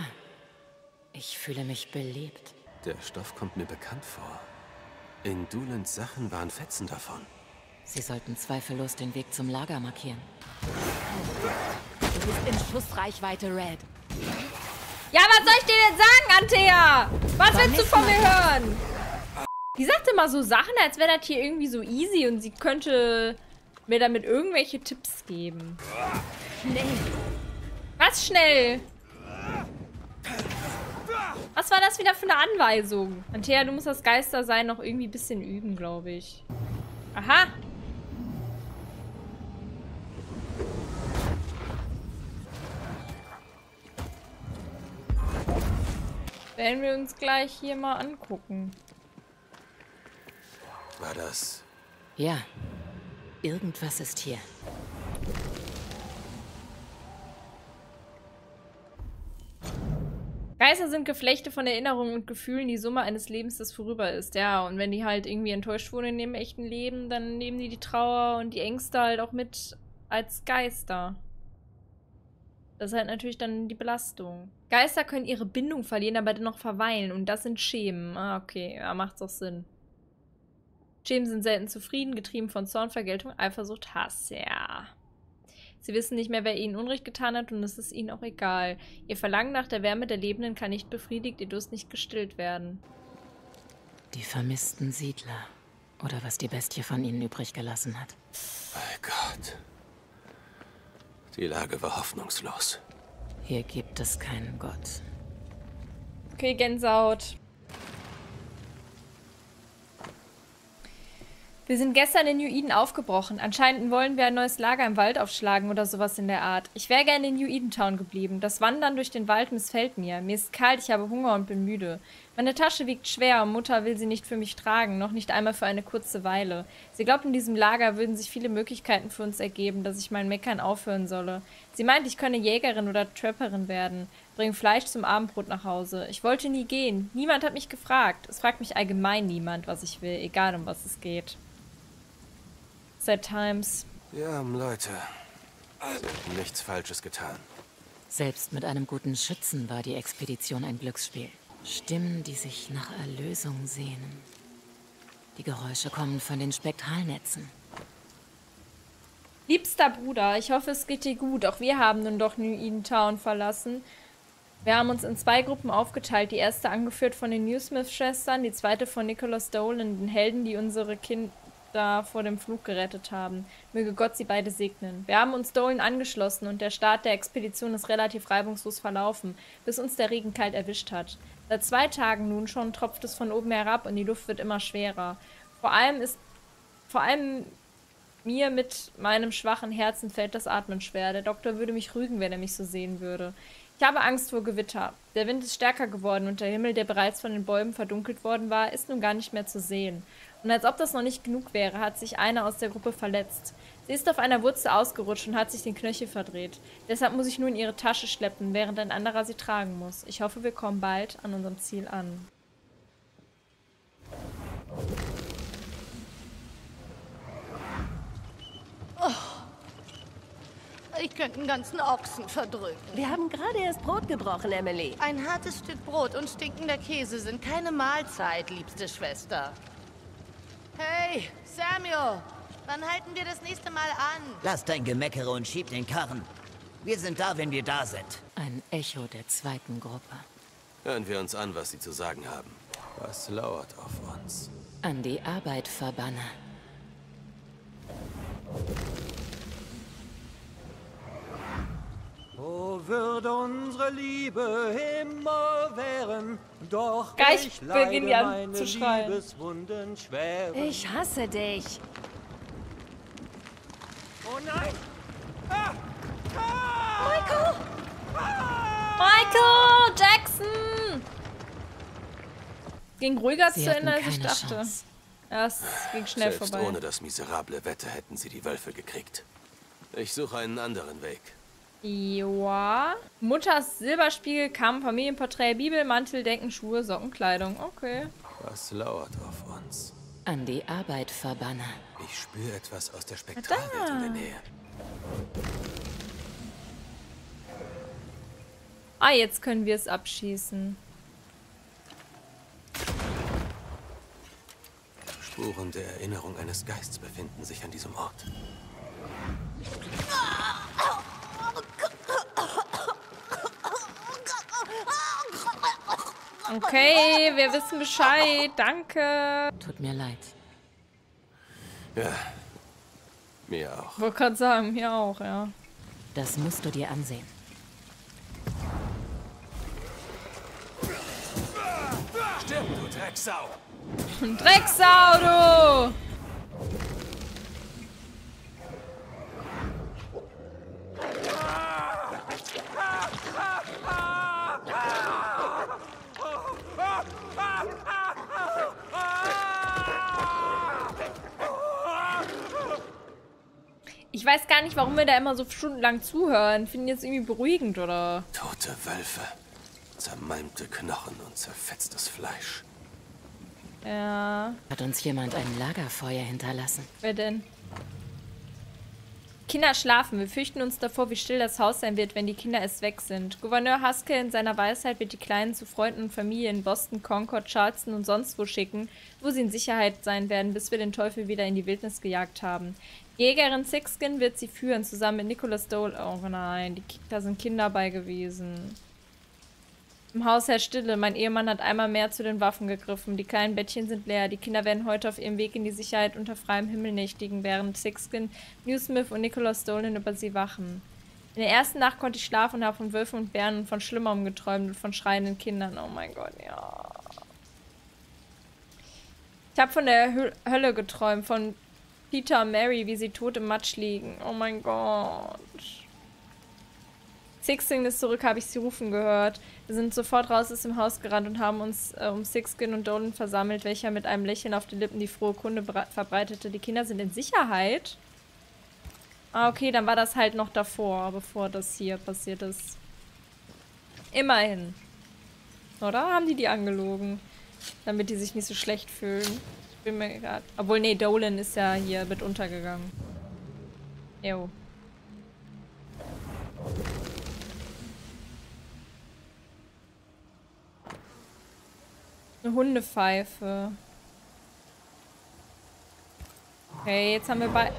Ich fühle mich belebt. Der Stoff kommt mir bekannt vor. In Dolans Sachen waren Fetzen davon. Sie sollten zweifellos den Weg zum Lager markieren. Du bist in Schussreichweite, Red. Ja, was soll ich dir denn sagen, Antea? Was willst du von mir hören? Die sagt immer so Sachen, als wäre das hier irgendwie so easy und sie könnte mir damit irgendwelche Tipps geben. Schnell. Was schnell? Was war das wieder für eine Anweisung? Antea, du musst das Geistersein noch irgendwie ein bisschen üben, glaube ich. Aha. Werden wir uns gleich hier mal angucken. War das? Ja. Irgendwas ist hier. Geister sind Geflechte von Erinnerungen und Gefühlen, die Summe eines Lebens, das vorüber ist. Ja, und wenn die halt irgendwie enttäuscht wurden in dem echten Leben, dann nehmen die die Trauer und die Ängste halt auch mit als Geister. Das ist halt natürlich dann die Belastung. Geister können ihre Bindung verlieren, aber dennoch verweilen. Und das sind Schemen. Ah, okay. Ja, macht doch Sinn. Schemen sind selten zufrieden, getrieben von Zorn, Vergeltung, Eifersucht, Hass. Ja. Sie wissen nicht mehr, wer ihnen Unrecht getan hat und es ist ihnen auch egal. Ihr Verlangen nach der Wärme der Lebenden kann nicht befriedigt, ihr Durst nicht gestillt werden. Die vermissten Siedler. Oder was die Bestie von ihnen übrig gelassen hat. Mein Gott. Die Lage war hoffnungslos. Hier gibt es keinen Gott. Okay, Gänsehaut. Wir sind gestern in New Eden aufgebrochen. Anscheinend wollen wir ein neues Lager im Wald aufschlagen oder sowas in der Art. Ich wäre gerne in New Eden Town geblieben. Das Wandern durch den Wald missfällt mir. Mir ist kalt, ich habe Hunger und bin müde. Meine Tasche wiegt schwer und Mutter will sie nicht für mich tragen, noch nicht einmal für eine kurze Weile. Sie glaubt, in diesem Lager würden sich viele Möglichkeiten für uns ergeben, dass ich mein Meckern aufhören solle. Sie meint, ich könne Jägerin oder Trapperin werden. Bring Fleisch zum Abendbrot nach Hause. Ich wollte nie gehen. Niemand hat mich gefragt. Es fragt mich allgemein niemand, was ich will, egal um was es geht. Sad times. Wir haben Leute. Sie haben nichts Falsches getan. Selbst mit einem guten Schützen war die Expedition ein Glücksspiel. Stimmen, die sich nach Erlösung sehnen. Die Geräusche kommen von den Spektralnetzen. Liebster Bruder, ich hoffe, es geht dir gut. Auch wir haben nun doch New Eden Town verlassen. Wir haben uns in zwei Gruppen aufgeteilt. Die erste angeführt von den Newsmith-Schwestern, die zweite von Nicolas Dolan, den Helden, die unsere Kinder vor dem Flug gerettet haben. Möge Gott sie beide segnen. Wir haben uns Dolan angeschlossen und der Start der Expedition ist relativ reibungslos verlaufen, bis uns der Regen kalt erwischt hat. Seit 2 Tagen nun schon tropft es von oben herab und die Luft wird immer schwerer. Vor allem mir mit meinem schwachen Herzen fällt das Atmen schwer. Der Doktor würde mich rügen, wenn er mich so sehen würde. Ich habe Angst vor Gewitter. Der Wind ist stärker geworden und der Himmel, der bereits von den Bäumen verdunkelt worden war, ist nun gar nicht mehr zu sehen. Und als ob das noch nicht genug wäre, hat sich einer aus der Gruppe verletzt. Sie ist auf einer Wurzel ausgerutscht und hat sich den Knöchel verdreht. Deshalb muss ich nun ihre Tasche schleppen, während ein anderer sie tragen muss. Ich hoffe, wir kommen bald an unserem Ziel an. Ich könnte einen ganzen Ochsen verdrücken. Wir haben gerade erst Brot gebrochen, Emily. Ein hartes Stück Brot und stinkender Käse sind keine Mahlzeit, liebste Schwester. Hey, Samuel, wann halten wir das nächste Mal an? Lass dein Gemeckere und schieb den Karren. Wir sind da, wenn wir da sind. Ein Echo der zweiten Gruppe. Hören wir uns an, was sie zu sagen haben. Was lauert auf uns? An die Arbeit, Verbanner. Oh, würde unsere Liebe immer wären, doch ich beginne meine zu schreien. Ich hasse dich. Oh nein! Ah! Ah! Michael! Ah! Michael Jackson! Ging ruhiger zu Ende, als ich dachte. Ja, es ging schnell vorbei. Selbst ohne das miserable Wetter hätten sie die Wölfe gekriegt. Ich suche einen anderen Weg. Joa. Mutters Silberspiegel, Kamm, Familienporträt, Bibel, Mantel, Decken, Schuhe, Socken, Kleidung. Okay. Was lauert auf uns? An die Arbeit, Verbanner. Ich spüre etwas aus der Spektralwelt in der Nähe. Ah, jetzt können wir es abschießen. Spuren der Erinnerung eines Geists befinden sich an diesem Ort. Okay, wir wissen Bescheid. Danke. Tut mir leid. Ja, mir auch. Wollte gerade sagen, mir auch, ja. Das musst du dir ansehen. Stimmt, du Drecksau. Drecksau, du! Ich weiß gar nicht, warum wir da immer so stundenlang zuhören. Finden jetzt irgendwie beruhigend, oder? Tote Wölfe, zermalmte Knochen und zerfetztes Fleisch. Ja. Hat uns jemand ein Lagerfeuer hinterlassen? Wer denn? Kinder schlafen. Wir fürchten uns davor, wie still das Haus sein wird, wenn die Kinder es weg sind. Gouverneur Haskell in seiner Weisheit wird die Kleinen zu Freunden und Familien in Boston, Concord, Charleston und sonst wo schicken, wo sie in Sicherheit sein werden, bis wir den Teufel wieder in die Wildnis gejagt haben. Jägerin Thickskin wird sie führen, zusammen mit Nicolas Dolan. Oh nein, da sind Kinder bei gewesen. Im Haus herrscht Stille. Mein Ehemann hat einmal mehr zu den Waffen gegriffen. Die kleinen Bettchen sind leer. Die Kinder werden heute auf ihrem Weg in die Sicherheit unter freiem Himmel nächtigen, während Thickskin, Newsmith und Nicolas Dolan über sie wachen. In der ersten Nacht konnte ich schlafen und habe von Wölfen und Bären und von Schlimmerem geträumt und von schreienden Kindern. Oh mein Gott, ja. Ich habe von der Hölle geträumt, von Peter und Mary, wie sie tot im Matsch liegen. Oh mein Gott. Thickskin ist zurück, habe ich sie rufen gehört. Wir sind sofort raus aus dem Haus gerannt und haben uns um Thickskin und Dolan versammelt, welcher mit einem Lächeln auf den Lippen die frohe Kunde verbreitete. Die Kinder sind in Sicherheit. Ah, okay, dann war das halt noch davor, bevor das hier passiert ist. Immerhin. Oder? Haben die angelogen? Damit die sich nicht so schlecht fühlen. Bin mir grad. Obwohl, nee, Dolan ist ja hier mit untergegangen. Jo. Eine Hundepfeife. Okay, jetzt haben wir bei...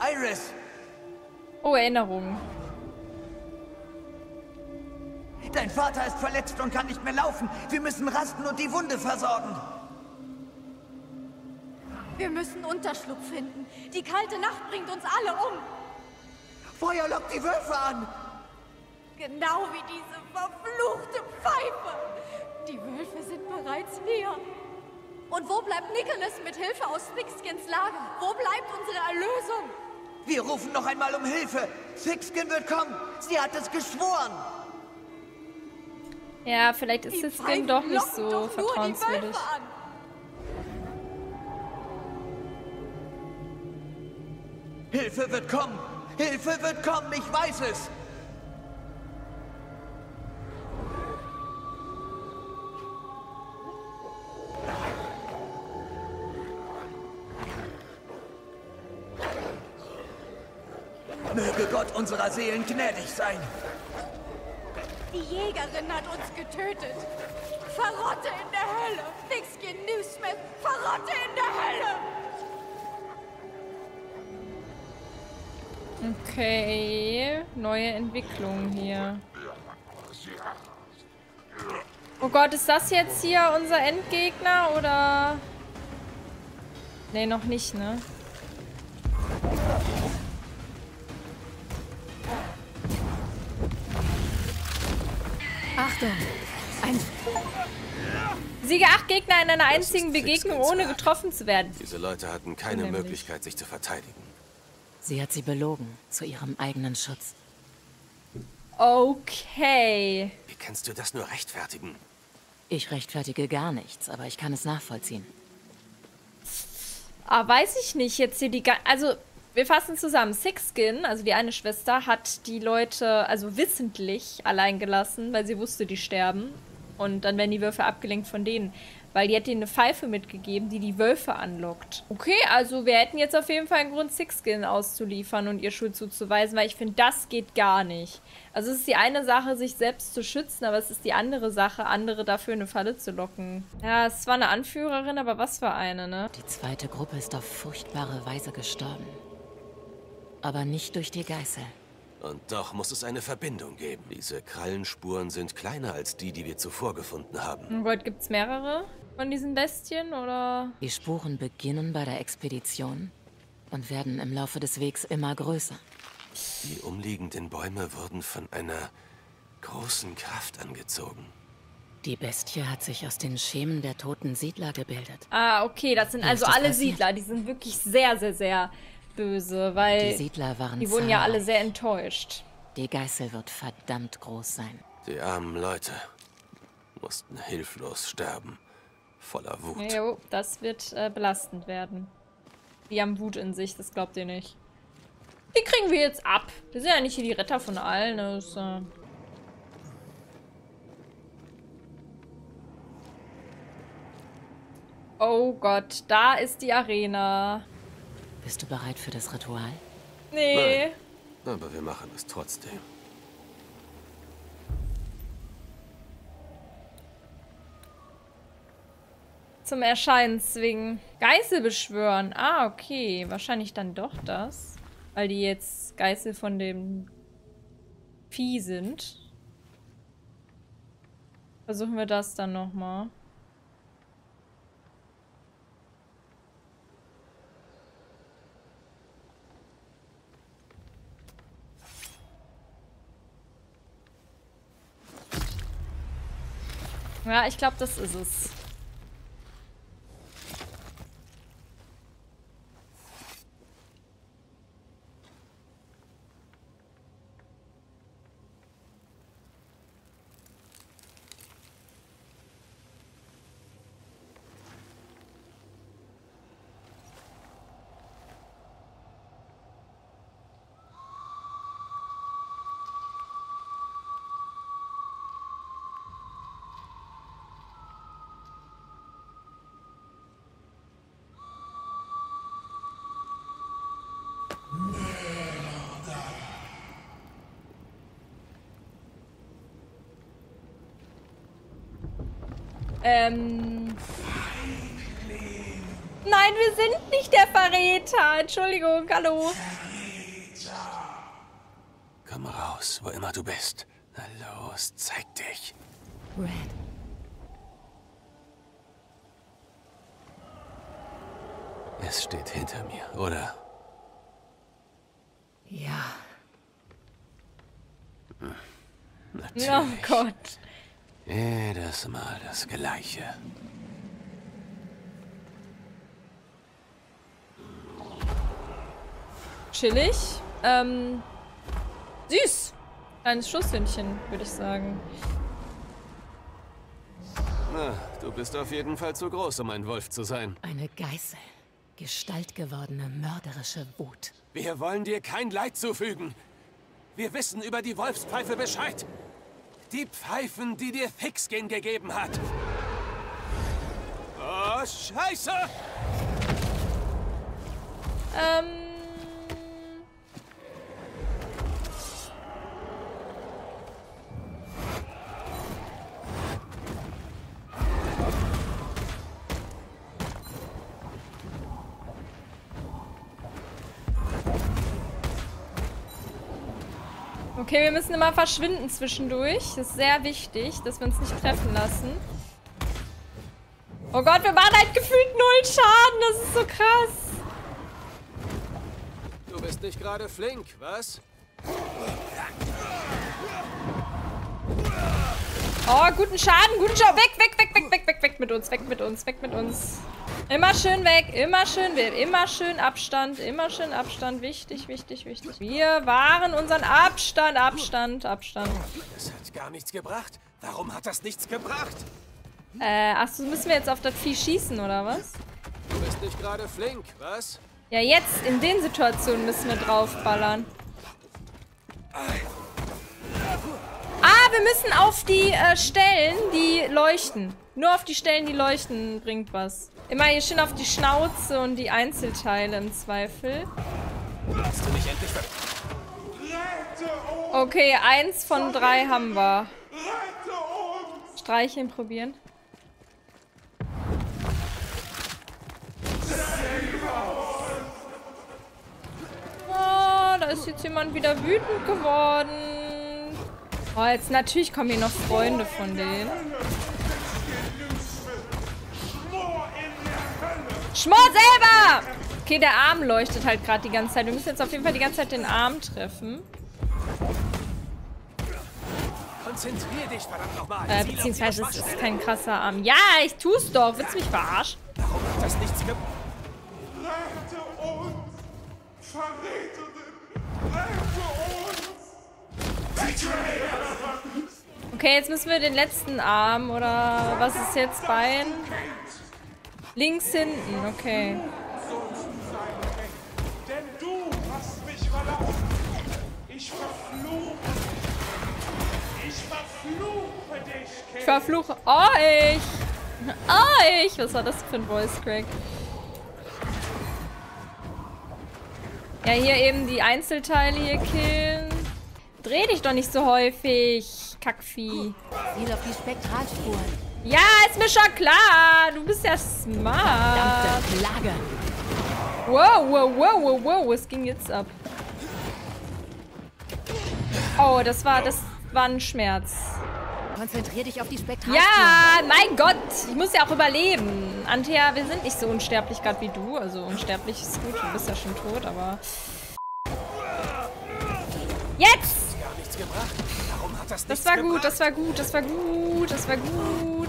Iris! Oh, Erinnerung. Dein Vater ist verletzt und kann nicht mehr laufen. Wir müssen rasten und die Wunde versorgen. Wir müssen Unterschlupf finden. Die kalte Nacht bringt uns alle um. Feuer lockt die Wölfe an. Genau wie diese verfluchte Pfeife. Die Wölfe sind bereits näher. Und wo bleibt Nicholas mit Hilfe aus Thickskins Lager? Wo bleibt unsere Erlösung? Wir rufen noch einmal um Hilfe. Thickskin wird kommen. Sie hat es geschworen. Ja, vielleicht ist Thickskin doch nicht so vertrauenswürdig. Hilfe wird kommen! Hilfe wird kommen! Ich weiß es! Möge Gott unserer Seelen gnädig sein! Die Jägerin hat uns getötet! Verrotte in der Hölle! Thickskin Newsmith! Verrotte in der Hölle! Okay, neue Entwicklung hier. Oh Gott, ist das jetzt hier unser Endgegner, oder? Nee, noch nicht, ne? Achtung! Siege 8 Gegner in einer einzigen Begegnung, ohne getroffen zu werden. Diese Leute hatten keine Möglichkeit, sich zu verteidigen. Sie hat sie belogen, zu ihrem eigenen Schutz. Okay. Wie kannst du das nur rechtfertigen? Ich rechtfertige gar nichts, aber ich kann es nachvollziehen. Ah, weiß ich nicht. Jetzt hier die... Also, wir fassen zusammen. Thickskin, also die eine Schwester, hat die Leute also wissentlich allein gelassen, weil sie wusste, die sterben. Und dann werden die Würfe abgelenkt von denen. Weil die hat denen eine Pfeife mitgegeben, die die Wölfe anlockt. Okay, also wir hätten jetzt auf jeden Fall einen Grund, Thickskin auszuliefern und ihr Schuld zuzuweisen, weil ich finde, das geht gar nicht. Also es ist die eine Sache, sich selbst zu schützen, aber es ist die andere Sache, andere dafür in eine Falle zu locken. Ja, es war eine Anführerin, aber was für eine, ne? Die zweite Gruppe ist auf furchtbare Weise gestorben. Aber nicht durch die Geißel. Und doch muss es eine Verbindung geben. Diese Krallenspuren sind kleiner als die, die wir zuvor gefunden haben. Oh Gott, gibt's mehrere von diesen Bestien, oder? Die Spuren beginnen bei der Expedition und werden im Laufe des Wegs immer größer. Die umliegenden Bäume wurden von einer großen Kraft angezogen. Die Bestie hat sich aus den Schemen der toten Siedler gebildet. Ah, okay, das sind also alle Siedler. Die sind wirklich sehr, sehr, sehr... böse, weil die Siedler waren die wurden ja alle sehr enttäuscht. Die Geißel wird verdammt groß sein. Die armen Leute mussten hilflos sterben, voller Wut. Jo, das wird belastend werden. Die haben Wut in sich, das glaubt ihr nicht. Die kriegen wir jetzt ab. Wir sind ja nicht hier die Retter von allen. Das, oh Gott, da ist die Arena. Bist du bereit für das Ritual? Nee. Nein, aber wir machen es trotzdem. Zum Erscheinen zwingen. Geißel beschwören. Ah, okay. Wahrscheinlich dann doch das. Weil die jetzt Geißel von dem Vieh sind. Versuchen wir das dann nochmal. Ja, ich glaube, das ist es. Nein, wir sind nicht der Verräter. Entschuldigung, hallo. Verräter. Komm raus, wo immer du bist. Na los, zeig dich. Red. Es steht hinter mir, oder? Ja. Hm. Natürlich. Oh Gott. Jedes Mal das Gleiche. Chillig. Süß. Kleines Schusshündchen, würde ich sagen. Na, du bist auf jeden Fall zu groß, um ein Wolf zu sein. Eine Geißel. Gestaltgewordene, mörderische Wut. Wir wollen dir kein Leid zufügen. Wir wissen über die Wolfspfeife Bescheid. Die Pfeifen, die dir Thickskin gegeben hat. Oh, Scheiße! Okay, wir müssen immer verschwinden zwischendurch. Das ist sehr wichtig, dass wir uns nicht treffen lassen. Oh Gott, wir machen halt gefühlt 0 Schaden. Das ist so krass. Du bist nicht gerade flink, was? Oh, guten Schaden, guten Schaden. Weg, weg, weg, weg, weg, weg, weg mit uns, weg mit uns, weg mit uns. Immer schön weg, immer schön Abstand, wichtig, wichtig. Wir wahren unseren Abstand, Das hat gar nichts gebracht. Warum hat das nichts gebracht? Achso, müssen wir jetzt auf das Vieh schießen, oder was? Du bist nicht gerade flink, was? Ja, jetzt, in den Situationen müssen wir draufballern. Ah, wir müssen auf die Stellen, die leuchten. Nur auf die Stellen, die leuchten, bringt was. Immerhin schön auf die Schnauze und die Einzelteile im Zweifel. Hast du mich endlich ver... Okay, 1 von 3 haben wir. Streicheln probieren. Oh, da ist jetzt jemand wieder wütend geworden. Oh, jetzt natürlich kommen hier noch Freunde von denen. Schmor selber! Okay, der Arm leuchtet halt gerade die ganze Zeit. Wir müssen jetzt auf jeden Fall die ganze Zeit den Arm treffen. Konzentrier dich, verdammt nochmal. Beziehungsweise es ist kein krasser Arm. Ja, ich tu's doch. Willst du mich verarschen? Warum hat das nichts gemacht? Rette uns! Verräterin! Rette uns! Okay, jetzt müssen wir den letzten Arm, oder was ist jetzt? Bein? Links hinten, okay. Denn du hast mich verlassen. Ich verfluche. Ich verfluche dich, Kate. Ich verfluche euch. Euch. Was war das für ein Voice Crack? Ja, hier eben die Einzelteile hier killen. Dreh dich doch nicht so häufig, Kackvieh. Sieh auf die Spektralspuren. Ja, ist mir schon klar. Du bist ja smart. Verdammte Plage. Wow, wow, wow, wow, wow. Es ging jetzt ab. Oh, das war ein Schmerz. Konzentrier dich auf die Spektakel. Ja, mein Gott. Ich muss ja auch überleben. Anthea, wir sind nicht so unsterblich gerade wie du. Also unsterblich ist gut. Du bist ja schon tot, aber... Jetzt! Das war gut, das war gut, das war gut, das war gut.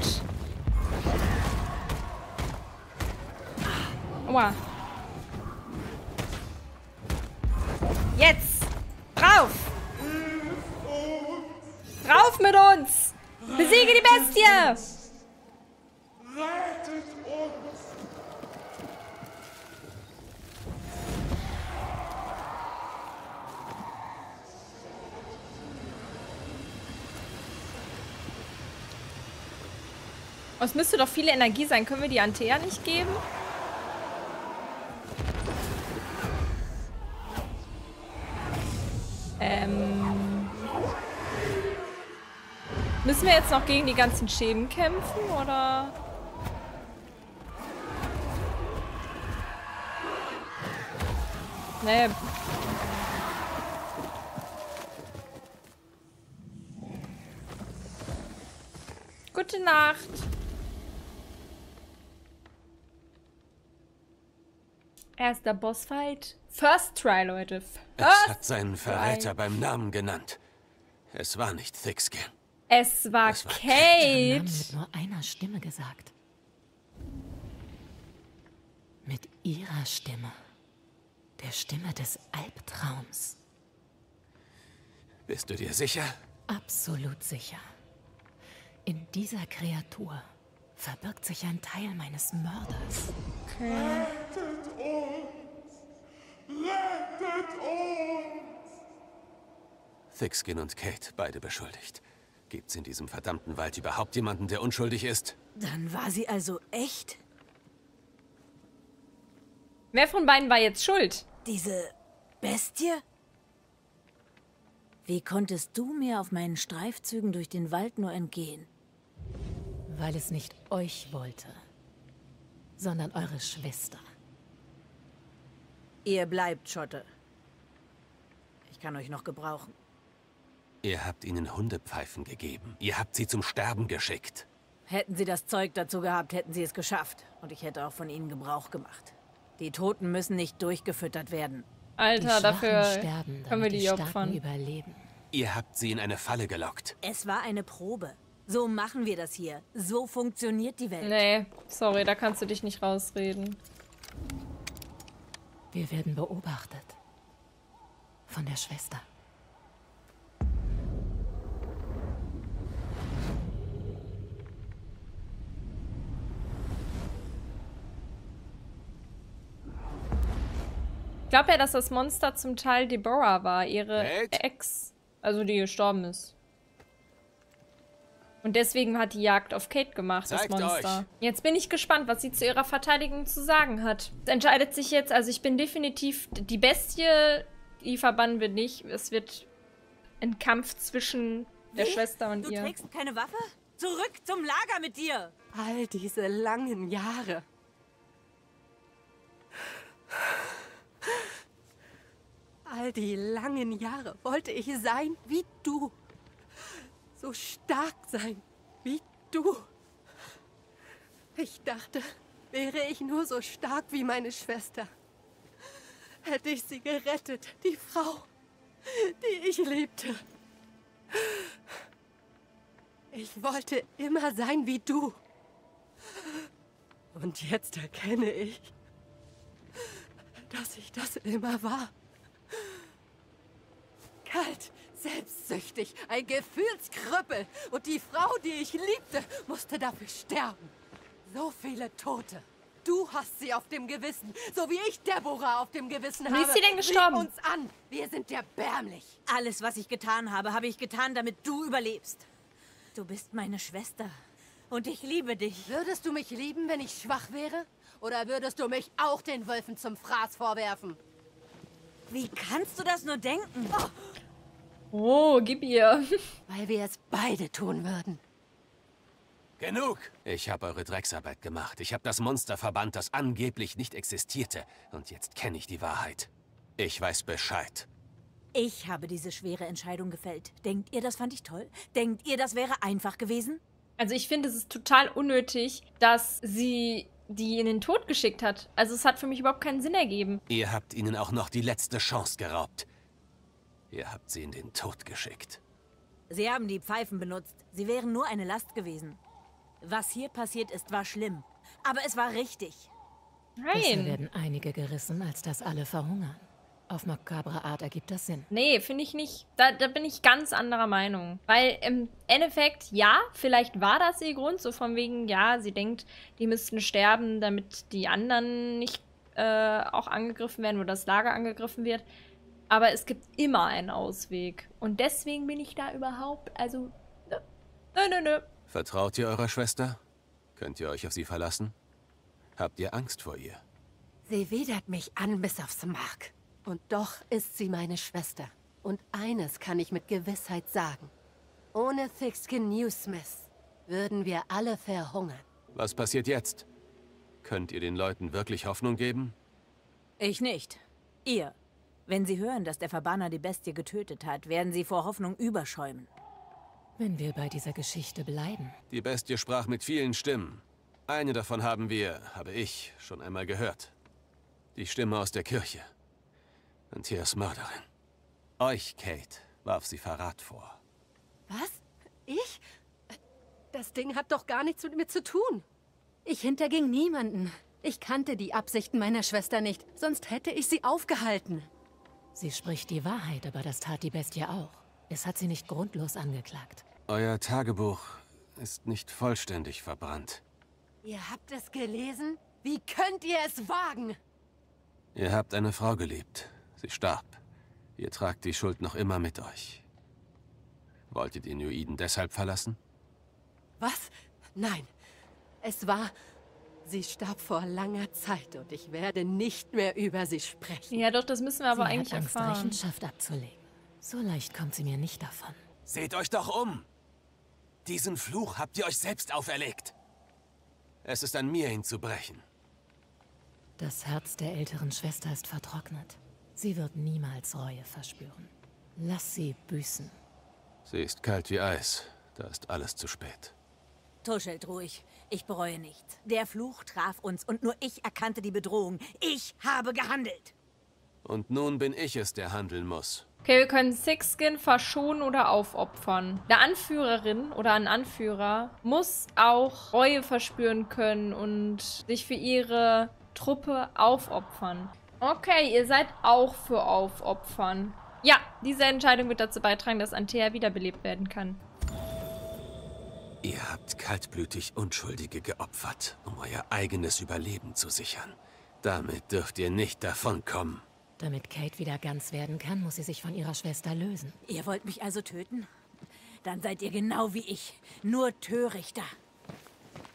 Aua. Jetzt! Drauf! Rauf mit uns! Besiege die Bestie! Rettet uns! Oh, es müsste doch viel Energie sein. Können wir die Antea nicht geben? Müssen wir jetzt noch gegen die ganzen Schäden kämpfen, oder? Nee. Gute Nacht. Erster Bossfight. First try, Leute. Es hat seinen Verräter beim Namen genannt. Es war nicht Thickskin. Es war Kate. Mit nur einer Stimme gesagt. Mit ihrer Stimme. Der Stimme des Albtraums. Bist du dir sicher? Absolut sicher. In dieser Kreatur verbirgt sich ein Teil meines Mörders. Okay. Rettet uns! Rettet uns! Thickskin und Kate, beide beschuldigt. Gibt's in diesem verdammten Wald überhaupt jemanden, der unschuldig ist? Dann war sie also echt? Wer von beiden war jetzt schuld? Diese Bestie? Wie konntest du mir auf meinen Streifzügen durch den Wald nur entgehen? Weil es nicht euch wollte, sondern eure Schwester. Ihr bleibt Schotte. Ich kann euch noch gebrauchen. Ihr habt ihnen Hundepfeifen gegeben. Ihr habt sie zum Sterben geschickt. Hätten sie das Zeug dazu gehabt, hätten sie es geschafft. Und ich hätte auch von ihnen Gebrauch gemacht. Die Toten müssen nicht durchgefüttert werden. Alter, dafür können wir die Opfern überleben. Ihr habt sie in eine Falle gelockt. Es war eine Probe. So machen wir das hier. So funktioniert die Welt. Nee, sorry, da kannst du dich nicht rausreden. Wir werden beobachtet. Von der Schwester. Ich glaube ja, dass das Monster zum Teil Deborah war, ihre Ex, also die gestorben ist. Und deswegen hat die Jagd auf Kate gemacht, das Monster. Jetzt bin ich gespannt, was sie zu ihrer Verteidigung zu sagen hat. Es entscheidet sich jetzt, also ich bin definitiv die Bestie, die verbannen wir nicht. Es wird ein Kampf zwischen der Schwester und ihr. Du trägst keine Waffe? Zurück zum Lager mit dir! All diese langen Jahre. All die langen Jahre wollte ich sein wie du. So stark sein wie du. Ich dachte, wäre ich nur so stark wie meine Schwester, hätte ich sie gerettet, die Frau, die ich liebte. Ich wollte immer sein wie du. Und jetzt erkenne ich, dass ich das immer war. Kalt, selbstsüchtig, ein Gefühlskrüppel. Und die Frau, die ich liebte, musste dafür sterben. So viele Tote. Du hast sie auf dem Gewissen, so wie ich Deborah auf dem Gewissen habe. Wie ist sie denn gestorben? Sieh uns an, wir sind erbärmlich. Alles, was ich getan habe, ich getan, damit du überlebst. Du bist meine Schwester und ich liebe dich. Würdest du mich lieben, wenn ich schwach wäre? Oder würdest du mich auch den Wölfen zum Fraß vorwerfen? Wie kannst du das nur denken? Oh, gib ihr. Weil wir es beide tun würden. Genug! Ich habe eure Drecksarbeit gemacht. Ich habe das Monster verbannt, das angeblich nicht existierte. Und jetzt kenne ich die Wahrheit. Ich weiß Bescheid. Ich habe diese schwere Entscheidung gefällt. Denkt ihr, das fand ich toll? Denkt ihr, das wäre einfach gewesen? Also ich finde, es ist total unnötig, dass sie die in den Tod geschickt hat. Also es hat für mich überhaupt keinen Sinn ergeben. Ihr habt ihnen auch noch die letzte Chance geraubt. Ihr habt sie in den Tod geschickt. Sie haben die Pfeifen benutzt. Sie wären nur eine Last gewesen. Was hier passiert ist, war schlimm. Aber es war richtig. Nein. Bisher werden einige gerissen, als dass alle verhungern. Auf makabre Art ergibt das Sinn. Nee, finde ich nicht. Da bin ich ganz anderer Meinung. Weil im Endeffekt, ja, vielleicht war das ihr Grund. So von wegen, ja, sie denkt, die müssten sterben, damit die anderen nicht auch angegriffen werden oder das Lager angegriffen wird. Aber es gibt immer einen Ausweg. Und deswegen bin ich da überhaupt, also, nö. Vertraut ihr eurer Schwester? Könnt ihr euch auf sie verlassen? Habt ihr Angst vor ihr? Sie widert mich an bis aufs Mark. Und doch ist sie meine Schwester. Und eines kann ich mit Gewissheit sagen. Ohne Thickskin Newsmith würden wir alle verhungern. Was passiert jetzt? Könnt ihr den Leuten wirklich Hoffnung geben? Ich nicht. Ihr. Wenn sie hören, dass der Verbanner die Bestie getötet hat, werden sie vor Hoffnung überschäumen. Wenn wir bei dieser Geschichte bleiben. Die Bestie sprach mit vielen Stimmen. Eine davon habe ich schon einmal gehört. Die Stimme aus der Kirche. Und hier ist Mörderin. Euch, Kate, warf sie Verrat vor. Was? Ich? Das Ding hat doch gar nichts mit mir zu tun. Ich hinterging niemanden. Ich kannte die Absichten meiner Schwester nicht, sonst hätte ich sie aufgehalten. Sie spricht die Wahrheit, aber das tat die Bestie auch. Es hat sie nicht grundlos angeklagt. Euer Tagebuch ist nicht vollständig verbrannt. Ihr habt es gelesen? Wie könnt ihr es wagen? Ihr habt eine Frau geliebt. Sie starb. Ihr tragt die Schuld noch immer mit euch. Wolltet ihr New Eden deshalb verlassen? Was? Nein. Es war... Sie starb vor langer Zeit und ich werde nicht mehr über sie sprechen. Ja doch, das müssen wir aber eigentlich erfahren. Sie hat Angst, Rechenschaft abzulegen. So leicht kommt sie mir nicht davon. Seht euch doch um! Diesen Fluch habt ihr euch selbst auferlegt. Es ist an mir, ihn zu brechen. Das Herz der älteren Schwester ist vertrocknet. Sie wird niemals Reue verspüren. Lass sie büßen. Sie ist kalt wie Eis. Da ist alles zu spät. Tuschelt ruhig. Ich bereue nichts. Der Fluch traf uns und nur ich erkannte die Bedrohung. Ich habe gehandelt. Und nun bin ich es, der handeln muss. Okay, wir können Thickskin verschonen oder aufopfern. Eine Anführerin oder ein Anführer muss auch Reue verspüren können und sich für ihre Truppe aufopfern. Okay, ihr seid auch für aufopfern. Ja, diese Entscheidung wird dazu beitragen, dass Antea wiederbelebt werden kann. Ihr habt kaltblütig Unschuldige geopfert, um euer eigenes Überleben zu sichern. Damit dürft ihr nicht davonkommen. Damit Kate wieder ganz werden kann, muss sie sich von ihrer Schwester lösen. Ihr wollt mich also töten? Dann seid ihr genau wie ich, nur Törichter.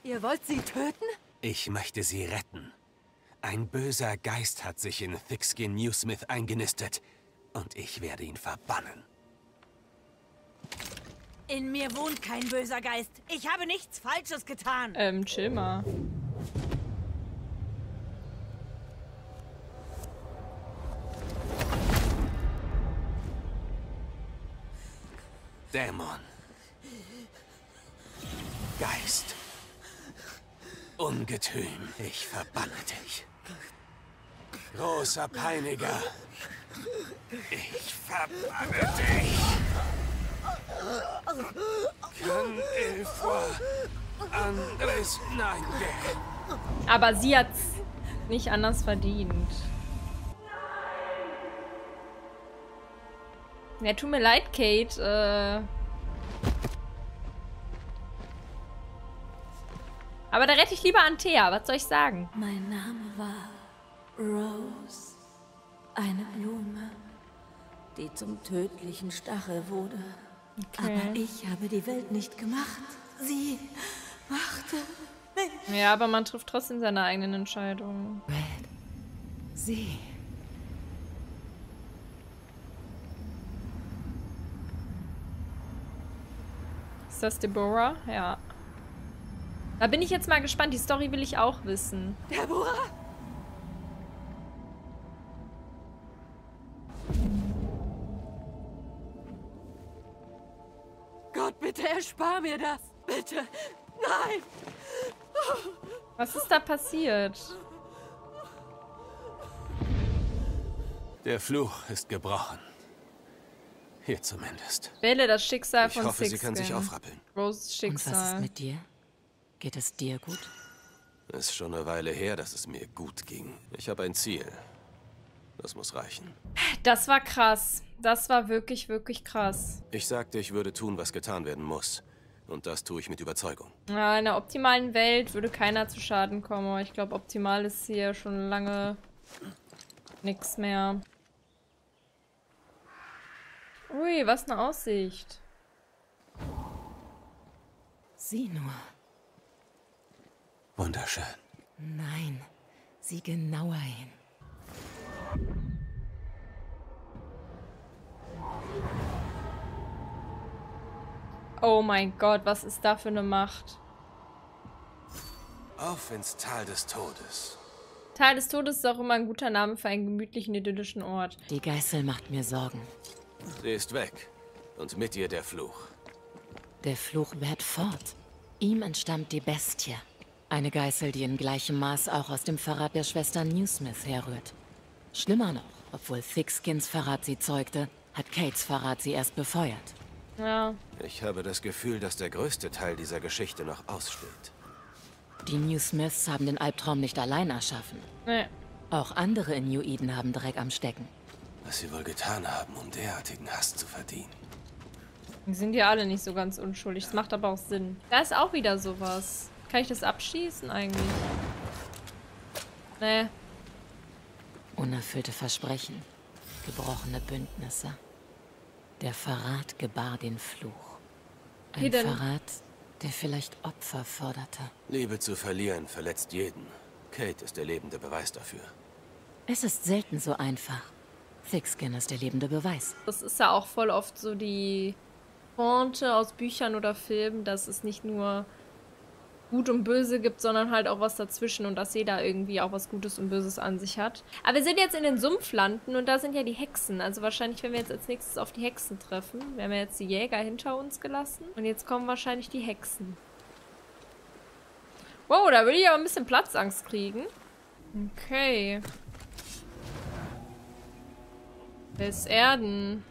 Ihr wollt sie töten? Ich möchte sie retten. Ein böser Geist hat sich in Thickskin Newsmith eingenistet und ich werde ihn verbannen. In mir wohnt kein böser Geist. Ich habe nichts Falsches getan. Chill mal. Dämon. Geist. Ungetüm. Ich verbanne dich. Großer Peiniger. Ich verbanne dich. Kann ich vor anderes Nein gehen. Aber sie hat's nicht anders verdient. Ja, tut mir leid, Kate. Aber da rette ich lieber Antea. Was soll ich sagen? Mein Name war Rose. Eine Blume, die zum tödlichen Stachel wurde. Okay. Aber ich habe die Welt nicht gemacht. Sie machte mich. Ja, aber man trifft trotzdem seine eigenen Entscheidungen. Red. Sie. Ist das Deborah? Ja. Da bin ich jetzt mal gespannt. Die Story will ich auch wissen. Deborah? Gott, bitte erspar mir das. Bitte. Nein. Was ist da passiert? Der Fluch ist gebrochen. Hier zumindest. Wähle das Schicksal von Thickskin. Ich hoffe, sie kann sich aufrappeln. Roses Schicksal. Und was ist mit dir? Geht es dir gut? Es ist schon eine Weile her, dass es mir gut ging. Ich habe ein Ziel. Das muss reichen. Das war krass. Das war wirklich, wirklich krass. Ich sagte, ich würde tun, was getan werden muss. Und das tue ich mit Überzeugung. Ja, in einer optimalen Welt würde keiner zu Schaden kommen. Aber ich glaube, optimal ist hier schon lange nichts mehr. Ui, was eine Aussicht. Sieh nur. Wunderschön. Nein, sieh genauer hin. Oh mein Gott, was ist da für eine Macht? Auf ins Tal des Todes. Tal des Todes ist auch immer ein guter Name für einen gemütlichen, idyllischen Ort. Die Geißel macht mir Sorgen. Sie ist weg. Und mit ihr der Fluch. Der Fluch wehrt fort. Ihm entstammt die Bestie. Eine Geißel, die in gleichem Maß auch aus dem Verrat der Schwestern Newsmith herrührt. Schlimmer noch, obwohl Thickskins Verrat sie zeugte, hat Kates Verrat sie erst befeuert. Ja. Ich habe das Gefühl, dass der größte Teil dieser Geschichte noch aussteht. Die Newsmiths haben den Albtraum nicht allein erschaffen. Nee. Auch andere in New Eden haben Dreck am Stecken. Was sie wohl getan haben, um derartigen Hass zu verdienen. Die sind ja alle nicht so ganz unschuldig. Das macht aber auch Sinn. Da ist auch wieder sowas. Kann ich das abschießen eigentlich? Nee. Unerfüllte Versprechen. Gebrochene Bündnisse. Der Verrat gebar den Fluch. Ein Verrat, der vielleicht Opfer forderte. Liebe zu verlieren verletzt jeden. Kate ist der lebende Beweis dafür. Es ist selten so einfach. Thickskin ist der lebende Beweis. Das ist ja auch voll oft so die Pointe aus Büchern oder Filmen, dass es nicht nur Gut und Böse gibt, sondern halt auch was dazwischen und dass jeder irgendwie auch was Gutes und Böses an sich hat. Aber wir sind jetzt in den Sumpflanden und da sind ja die Hexen. Also wahrscheinlich werden wir jetzt als nächstes auf die Hexen treffen. Wir haben ja jetzt die Jäger hinter uns gelassen und jetzt kommen wahrscheinlich die Hexen. Wow, da will ich aber ein bisschen Platzangst kriegen. Okay. Wer ist Erden?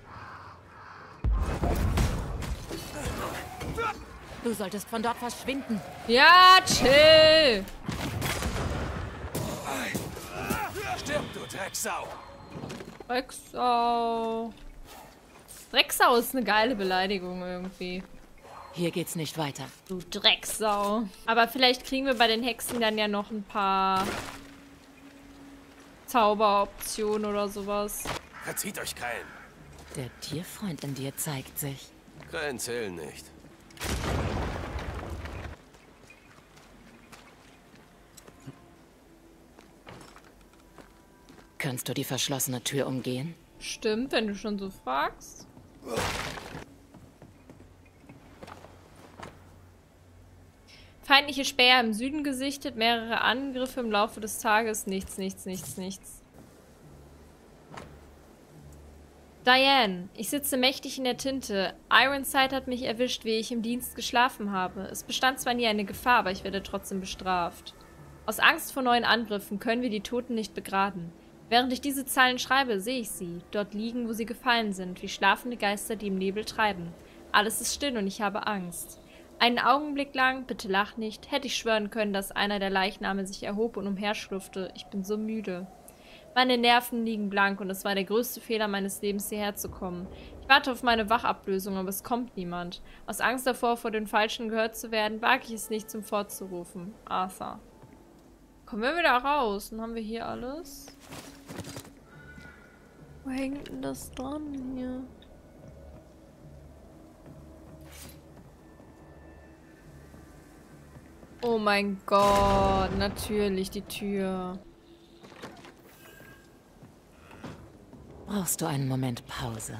Du solltest von dort verschwinden. Ja, chill. Stirb, du Drecksau. Drecksau. Drecksau ist eine geile Beleidigung irgendwie. Hier geht's nicht weiter. Du Drecksau. Aber vielleicht kriegen wir bei den Hexen dann ja noch ein paar Zauberoptionen oder sowas. Verzieht euch keinen. Der Tierfreund in dir zeigt sich. Kein Zählen nicht. Kannst du die verschlossene Tür umgehen? Stimmt, wenn du schon so fragst. Feindliche Späher im Süden gesichtet, mehrere Angriffe im Laufe des Tages, nichts. Diane, ich sitze mächtig in der Tinte. Ironside hat mich erwischt, wie ich im Dienst geschlafen habe. Es bestand zwar nie eine Gefahr, aber ich werde trotzdem bestraft. Aus Angst vor neuen Angriffen können wir die Toten nicht begraben. Während ich diese Zeilen schreibe, sehe ich sie. Dort liegen, wo sie gefallen sind, wie schlafende Geister, die im Nebel treiben. Alles ist still und ich habe Angst. Einen Augenblick lang, bitte lach nicht, hätte ich schwören können, dass einer der Leichname sich erhob und umherschlurfte. Ich bin so müde. Meine Nerven liegen blank und es war der größte Fehler meines Lebens, hierher zu kommen. Ich warte auf meine Wachablösung, aber es kommt niemand. Aus Angst davor, vor den Falschen gehört zu werden, wage ich es nicht, zum Fortzurufen. Arthur. Kommen wir wieder raus. Dann haben wir hier alles. Wo hängt denn das dran hier? Oh mein Gott, natürlich die Tür. Brauchst du einen Moment Pause?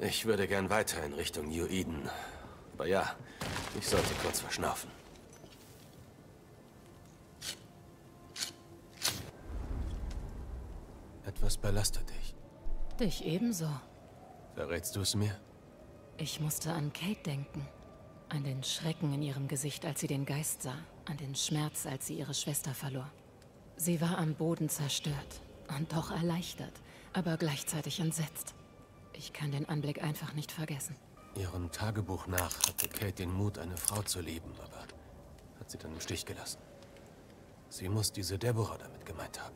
Ich würde gern weiter in Richtung New Eden. Aber ja, ich sollte kurz verschnaufen. Etwas belastet dich. Dich ebenso. Verrätst du es mir? Ich musste an Kate denken. An den Schrecken in ihrem Gesicht, als sie den Geist sah. An den Schmerz, als sie ihre Schwester verlor. Sie war am Boden zerstört. Und doch erleichtert. Aber gleichzeitig entsetzt. Ich kann den Anblick einfach nicht vergessen. Ihrem Tagebuch nach hatte Kate den Mut, eine Frau zu lieben. Aber hat sie dann im Stich gelassen. Sie muss diese Deborah damit gemeint haben.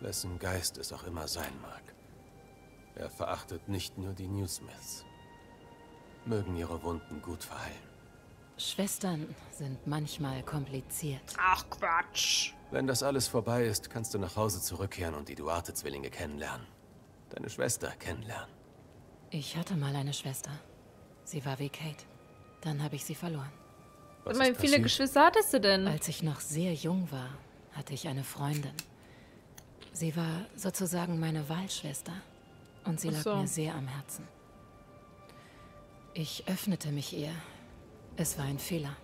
Wessen Geist es auch immer sein mag. Er verachtet nicht nur die Newsmiths. Mögen ihre Wunden gut verheilen. Schwestern sind manchmal kompliziert. Ach, Quatsch. Wenn das alles vorbei ist, kannst du nach Hause zurückkehren und die Duarte-Zwillinge kennenlernen. Deine Schwester kennenlernen. Ich hatte mal eine Schwester. Sie war wie Kate. Dann habe ich sie verloren. Was ist passiert? Wie viele Geschwister hattest du denn? Als ich noch sehr jung war, hatte ich eine Freundin. Sie war sozusagen meine Wahlschwester. Und sie lag mir sehr am Herzen. Ich öffnete mich ihr. Es war ein Fehler.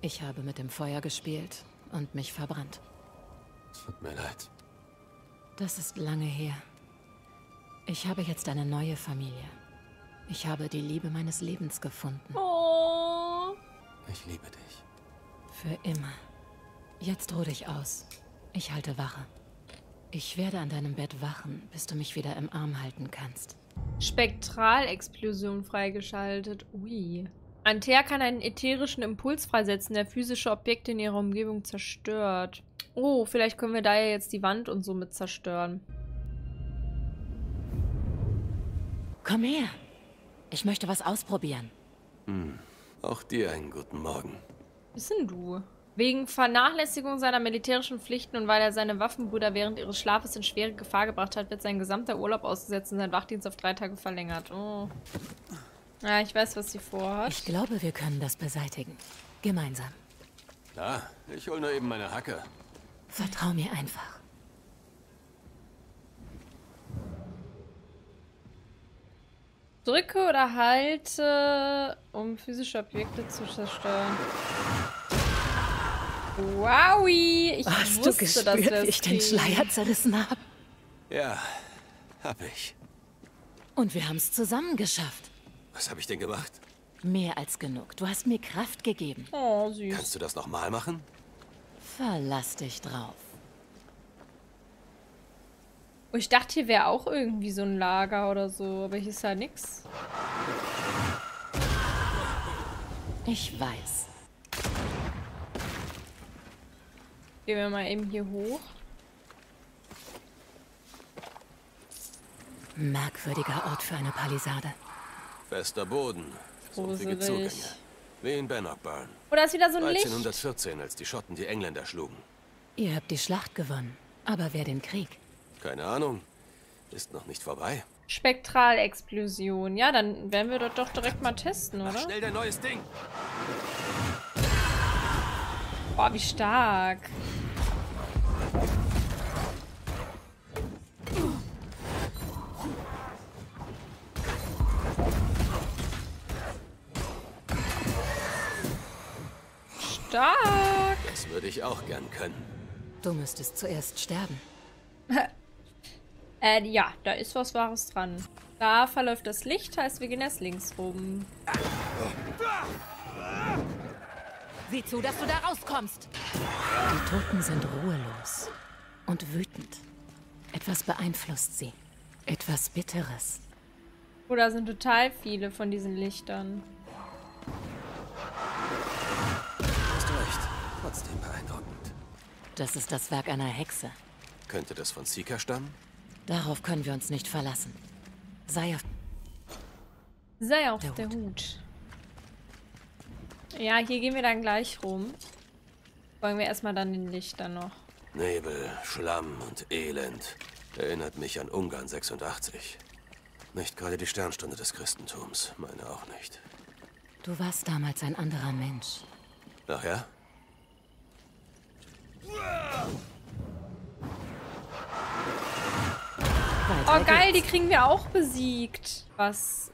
Ich habe mit dem Feuer gespielt und mich verbrannt. Tut mir leid. Das ist lange her. Ich habe jetzt eine neue Familie. Ich habe die Liebe meines Lebens gefunden. Oh. Ich liebe dich. Für immer. Jetzt ruh dich aus. Ich halte Wache. Ich werde an deinem Bett wachen, bis du mich wieder im Arm halten kannst. Spektralexplosion freigeschaltet. Ui. Antea kann einen ätherischen Impuls freisetzen, der physische Objekte in ihrer Umgebung zerstört. Oh, vielleicht können wir da ja jetzt die Wand und so mit zerstören. Komm her. Ich möchte was ausprobieren. Hm. Auch dir einen guten Morgen. Was denn du? Wegen Vernachlässigung seiner militärischen Pflichten und weil er seine Waffenbrüder während ihres Schlafes in schwere Gefahr gebracht hat, wird sein gesamter Urlaub ausgesetzt und sein Wachdienst auf 3 Tage verlängert. Oh. Ja, ich weiß, was sie vorhat. Ich glaube, wir können das beseitigen. Gemeinsam. Klar, ich hole nur eben meine Hacke. Vertrau mir einfach. Drücke oder halte, um physische Objekte zu zerstören. Wowi! Ich wusste, dass wir das kriegen. Den Schleier zerrissen habe? Ja, hab ich. Und wir haben es zusammen geschafft. Was habe ich denn gemacht? Mehr als genug. Du hast mir Kraft gegeben. Oh, süß. Kannst du das nochmal machen? Verlass dich drauf. Ich dachte, hier wäre auch irgendwie so ein Lager oder so, aber hier ist ja nix. Ich weiß. Gehen wir mal eben hier hoch. Merkwürdiger Ort für eine Palisade. Fester Boden. Sumpfige Zugänge. Wie in Bannockburn. Oder ist wieder so ein Licht? 1914, als die Schotten die Engländer schlugen. Ihr habt die Schlacht gewonnen. Aber wer den Krieg? Keine Ahnung. Ist noch nicht vorbei. Spektralexplosion. Ja, dann werden wir das doch direkt mal testen, oder? Schnell dein neues Ding. Boah, wie stark. Stark. Das würde ich auch gern können. Du müsstest zuerst sterben. Ja, da ist was Wahres dran. Da verläuft das Licht, heißt, wir gehen erst links rum. Sieh zu, dass du da rauskommst. Die Toten sind ruhelos und wütend. Etwas beeinflusst sie. Etwas Bitteres. Oh, da sind total viele von diesen Lichtern. Hast du recht. Trotzdem beeindruckend. Das ist das Werk einer Hexe. Könnte das von Sika stammen? Darauf können wir uns nicht verlassen. Sei auf der Hut. Ja, hier gehen wir dann gleich rum. Wollen wir erstmal dann den Lichter noch. Nebel, Schlamm und Elend. Erinnert mich an Ungarn 86. Nicht gerade die Sternstunde des Christentums. Meine auch nicht. Du warst damals ein anderer Mensch. Ach ja? Oh geil, die kriegen wir auch besiegt. Was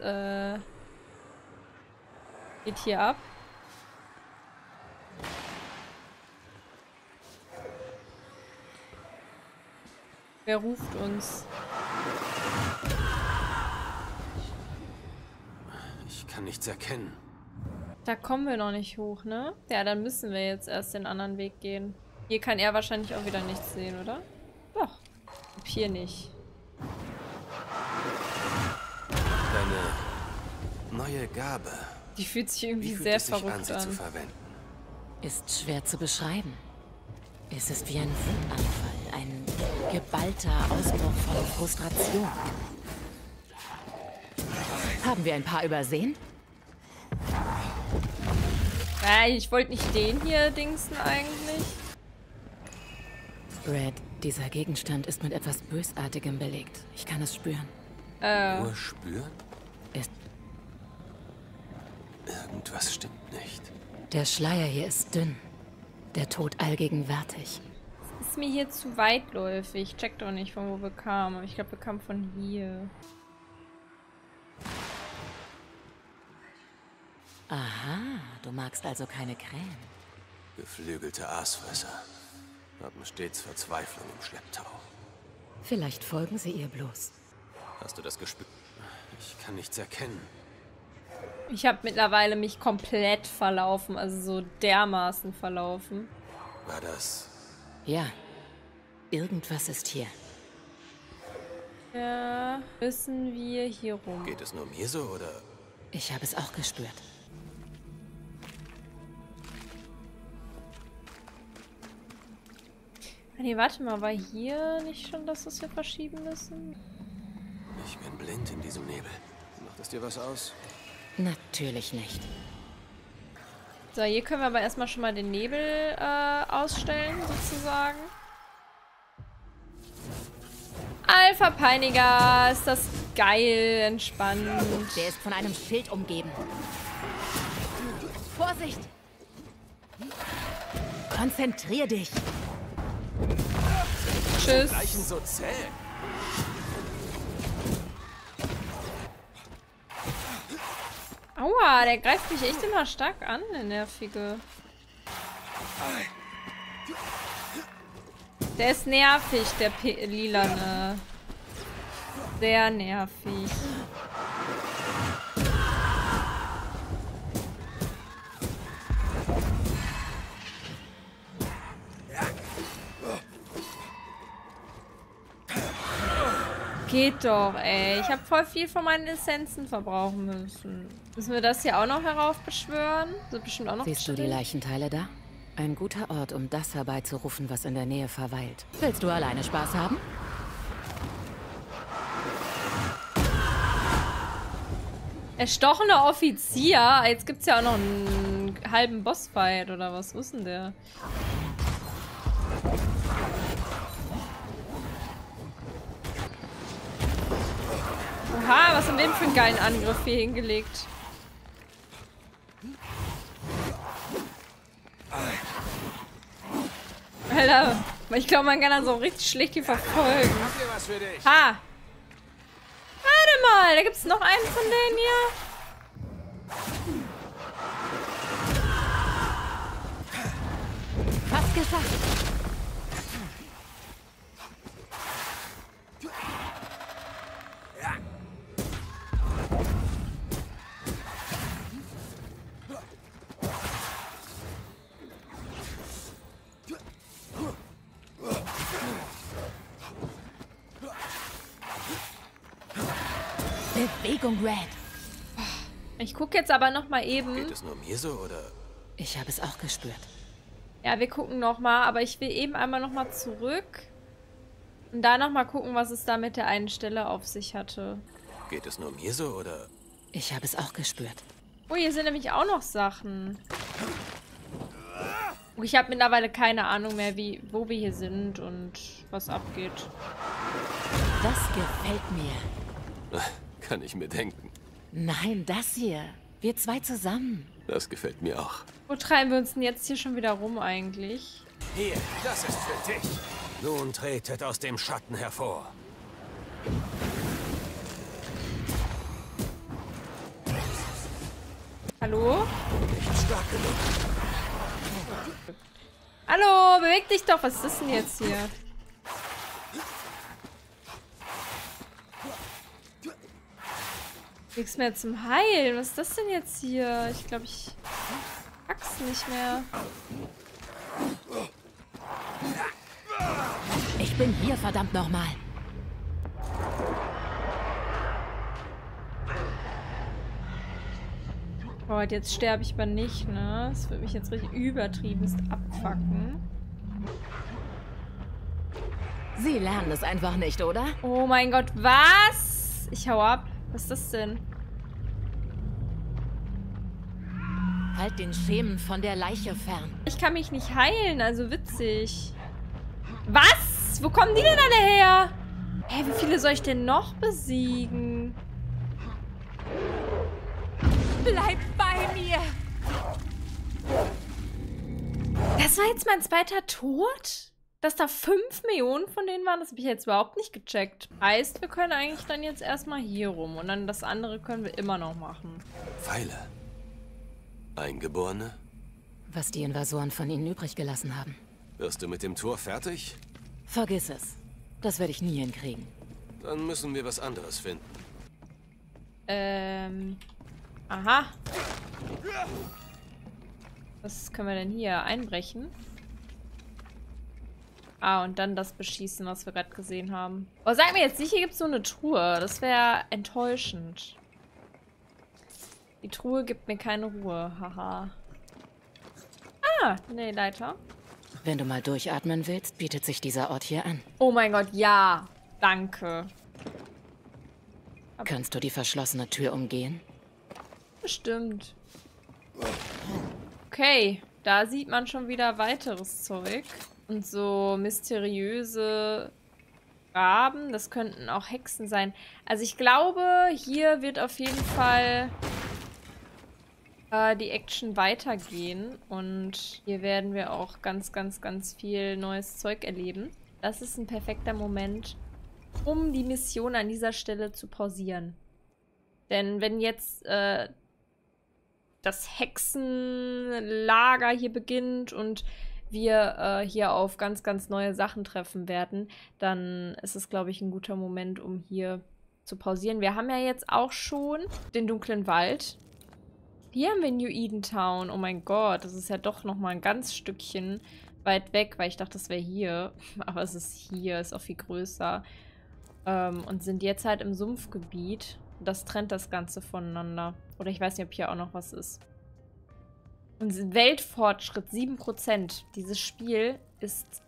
geht hier ab? Wer ruft uns? Ich kann nichts erkennen. Da kommen wir noch nicht hoch, ne? Ja, dann müssen wir jetzt erst den anderen Weg gehen. Hier kann er wahrscheinlich auch wieder nichts sehen, oder? Doch. Ob hier nicht. Deine neue Gabe. Die fühlt sich irgendwie sehr verrückt an. Ist schwer zu beschreiben. Es ist wie ein Wutanfall, ein geballter Ausbruch von Frustration. Haben wir ein paar übersehen? Ich wollte nicht den hier dingsen eigentlich. Red, dieser Gegenstand ist mit etwas Bösartigem belegt. Ich kann es spüren. Nur spüren? Irgendwas stimmt nicht. Der Schleier hier ist dünn. Der Tod allgegenwärtig. Es ist mir hier zu weitläufig. Ich check doch nicht, von wo wir kamen. Ich glaube, wir kamen von hier. Aha, du magst also keine Krähen. Geflügelte Aasfresser haben stets Verzweiflung im Schlepptau. Vielleicht folgen sie ihr bloß. Hast du das gespürt? Ich kann nichts erkennen. Ich habe mittlerweile mich komplett verlaufen, also so dermaßen verlaufen. War das? Ja. Irgendwas ist hier. Ja, müssen wir hier rum. Geht es nur mir so, oder? Ich habe es auch gespürt. Nee, warte mal, war hier nicht schon, dass wir es hier verschieben müssen? Ich bin blind in diesem Nebel. Macht es dir was aus? Natürlich nicht. So, hier können wir aber erstmal schon mal den Nebel ausstellen, sozusagen. Alpha-Peiniger! Ist das geil, entspannt. Der ist von einem Schild umgeben. Vorsicht! Konzentrier dich! Tschüss! Aua, der greift mich echt immer stark an, der Nervige. Der ist nervig, der Lilane. Sehr nervig. Geht doch, ey. Ich habe voll viel von meinen Essenzen verbrauchen müssen. Müssen wir das hier auch noch heraufbeschwören? Sind bestimmt auch noch. Siehst du die Leichenteile da? Ein guter Ort, um das herbeizurufen, was in der Nähe verweilt. Willst du alleine Spaß haben? Erstochener Offizier? Jetzt gibt's ja auch noch einen halben Bossfight oder was? Wo ist denn der? Oha, was haben wir denn für einen geilen Angriff hier hingelegt? Alter, ich glaube, man kann dann so richtig schlecht die verfolgen. Ha! Warte mal, da gibt es noch einen von denen hier. Fast geschafft. Bewegung, Red. Ich gucke jetzt aber noch mal eben. Geht es nur mir so, oder? Ich habe es auch gespürt. Ja, wir gucken noch mal, aber ich will eben einmal noch mal zurück und da noch mal gucken, was es da mit der einen Stelle auf sich hatte. Geht es nur mir so, oder? Ich habe es auch gespürt. Oh, hier sind nämlich auch noch Sachen. Ich habe mittlerweile keine Ahnung mehr, wo wir hier sind und was abgeht. Das gefällt mir. Kann ich mir denken. Nein, das hier. Wir zwei zusammen. Das gefällt mir auch. Wo treiben wir uns denn jetzt hier schon wieder rum eigentlich? Hier, das ist für dich. Nun tretet aus dem Schatten hervor. Hallo? Nicht stark genug. Hallo, beweg dich doch. Was ist denn jetzt hier? Nichts mehr zum Heilen. Was ist das denn jetzt hier? Ich glaube, ich pack's nicht mehr. Ich bin hier, verdammt nochmal. Boah, jetzt sterbe ich aber nicht, ne? Das wird mich jetzt richtig übertriebenst abfacken. Sie lernen es einfach nicht, oder? Oh mein Gott, was? Ich hau ab. Was ist das denn? Halt den Schemen von der Leiche fern. Ich kann mich nicht heilen, also witzig. Was? Wo kommen die denn alle her? Hä, wie viele soll ich denn noch besiegen? Bleib bei mir! Das war jetzt mein zweiter Tod? Dass da 5 Millionen von denen waren, das habe ich jetzt überhaupt nicht gecheckt. Heißt, wir können eigentlich dann jetzt erstmal hier rum und dann das andere können wir immer noch machen. Pfeile. Eingeborene? Was die Invasoren von ihnen übrig gelassen haben. Wirst du mit dem Tor fertig? Vergiss es. Das werde ich nie hinkriegen. Dann müssen wir was anderes finden. Aha. Was können wir denn hier einbrechen? Ah, und dann das Beschießen, was wir gerade gesehen haben. Oh, sag mir jetzt nicht, hier gibt es so eine Truhe. Das wäre enttäuschend. Die Truhe gibt mir keine Ruhe. Haha. Ah, nee, Leiter. Wenn du mal durchatmen willst, bietet sich dieser Ort hier an. Oh mein Gott, ja. Danke. Aber kannst du die verschlossene Tür umgehen? Bestimmt. Okay, da sieht man schon wieder weiteres Zeug. Und so mysteriöse Raben, das könnten auch Hexen sein. Also ich glaube, hier wird auf jeden Fall die Action weitergehen. Und hier werden wir auch ganz, ganz, ganz viel neues Zeug erleben. Das ist ein perfekter Moment, um die Mission an dieser Stelle zu pausieren. Denn wenn jetzt das Hexenlager hier beginnt und wir hier auf ganz, ganz neue Sachen treffen werden, dann ist es, glaube ich, ein guter Moment, um hier zu pausieren. Wir haben ja jetzt auch schon den dunklen Wald. Hier haben wir New Eden Town. Oh mein Gott, das ist ja doch nochmal ein ganz Stückchen weit weg, weil ich dachte, das wäre hier. Aber es ist hier, ist auch viel größer. Und sind jetzt halt im Sumpfgebiet. Das trennt das Ganze voneinander. Oder ich weiß nicht, ob hier auch noch was ist. Und Weltfortschritt 7%. Dieses Spiel ist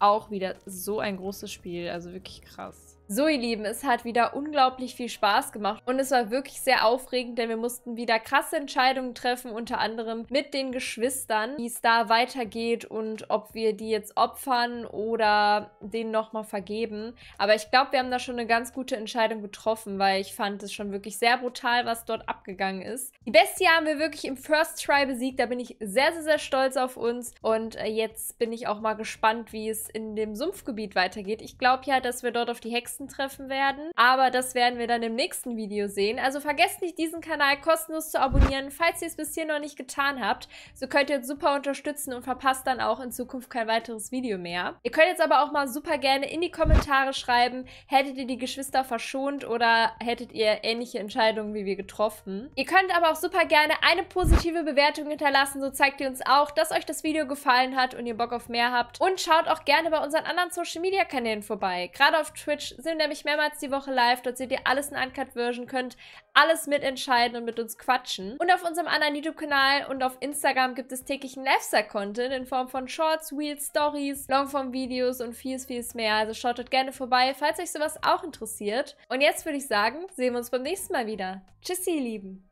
auch wieder so ein großes Spiel. Also wirklich krass. So ihr Lieben, es hat wieder unglaublich viel Spaß gemacht und es war wirklich sehr aufregend, denn wir mussten wieder krasse Entscheidungen treffen, unter anderem mit den Geschwistern, wie es da weitergeht und ob wir die jetzt opfern oder denen nochmal vergeben. Aber ich glaube, wir haben da schon eine ganz gute Entscheidung getroffen, weil ich fand es schon wirklich sehr brutal, was dort abgegangen ist. Die Bestie haben wir wirklich im First Try besiegt, da bin ich sehr, sehr, sehr stolz auf uns und jetzt bin ich auch mal gespannt, wie es in dem Sumpfgebiet weitergeht. Ich glaube ja, dass wir dort auf die Hexen treffen werden, aber das werden wir dann im nächsten Video sehen. Also vergesst nicht, diesen Kanal kostenlos zu abonnieren, falls ihr es bis hier noch nicht getan habt. So könnt ihr uns super unterstützen und verpasst dann auch in Zukunft kein weiteres Video mehr. Ihr könnt jetzt aber auch mal super gerne in die Kommentare schreiben, hättet ihr die Geschwister verschont oder hättet ihr ähnliche Entscheidungen wie wir getroffen. Ihr könnt aber auch super gerne eine positive Bewertung hinterlassen, so zeigt ihr uns auch, dass euch das Video gefallen hat und ihr Bock auf mehr habt. Und schaut auch gerne bei unseren anderen Social-Media-Kanälen vorbei. Gerade auf Twitch sind nämlich mehrmals die Woche live, dort seht ihr alles in Uncut-Version, könnt alles mitentscheiden und mit uns quatschen. Und auf unserem anderen YouTube-Kanal und auf Instagram gibt es täglichen Lifestyle-Content in Form von Shorts, Reels, Stories, Longform-Videos und vieles, vieles mehr. Also schaut dort gerne vorbei, falls euch sowas auch interessiert. Und jetzt würde ich sagen, sehen wir uns beim nächsten Mal wieder. Tschüssi, ihr Lieben!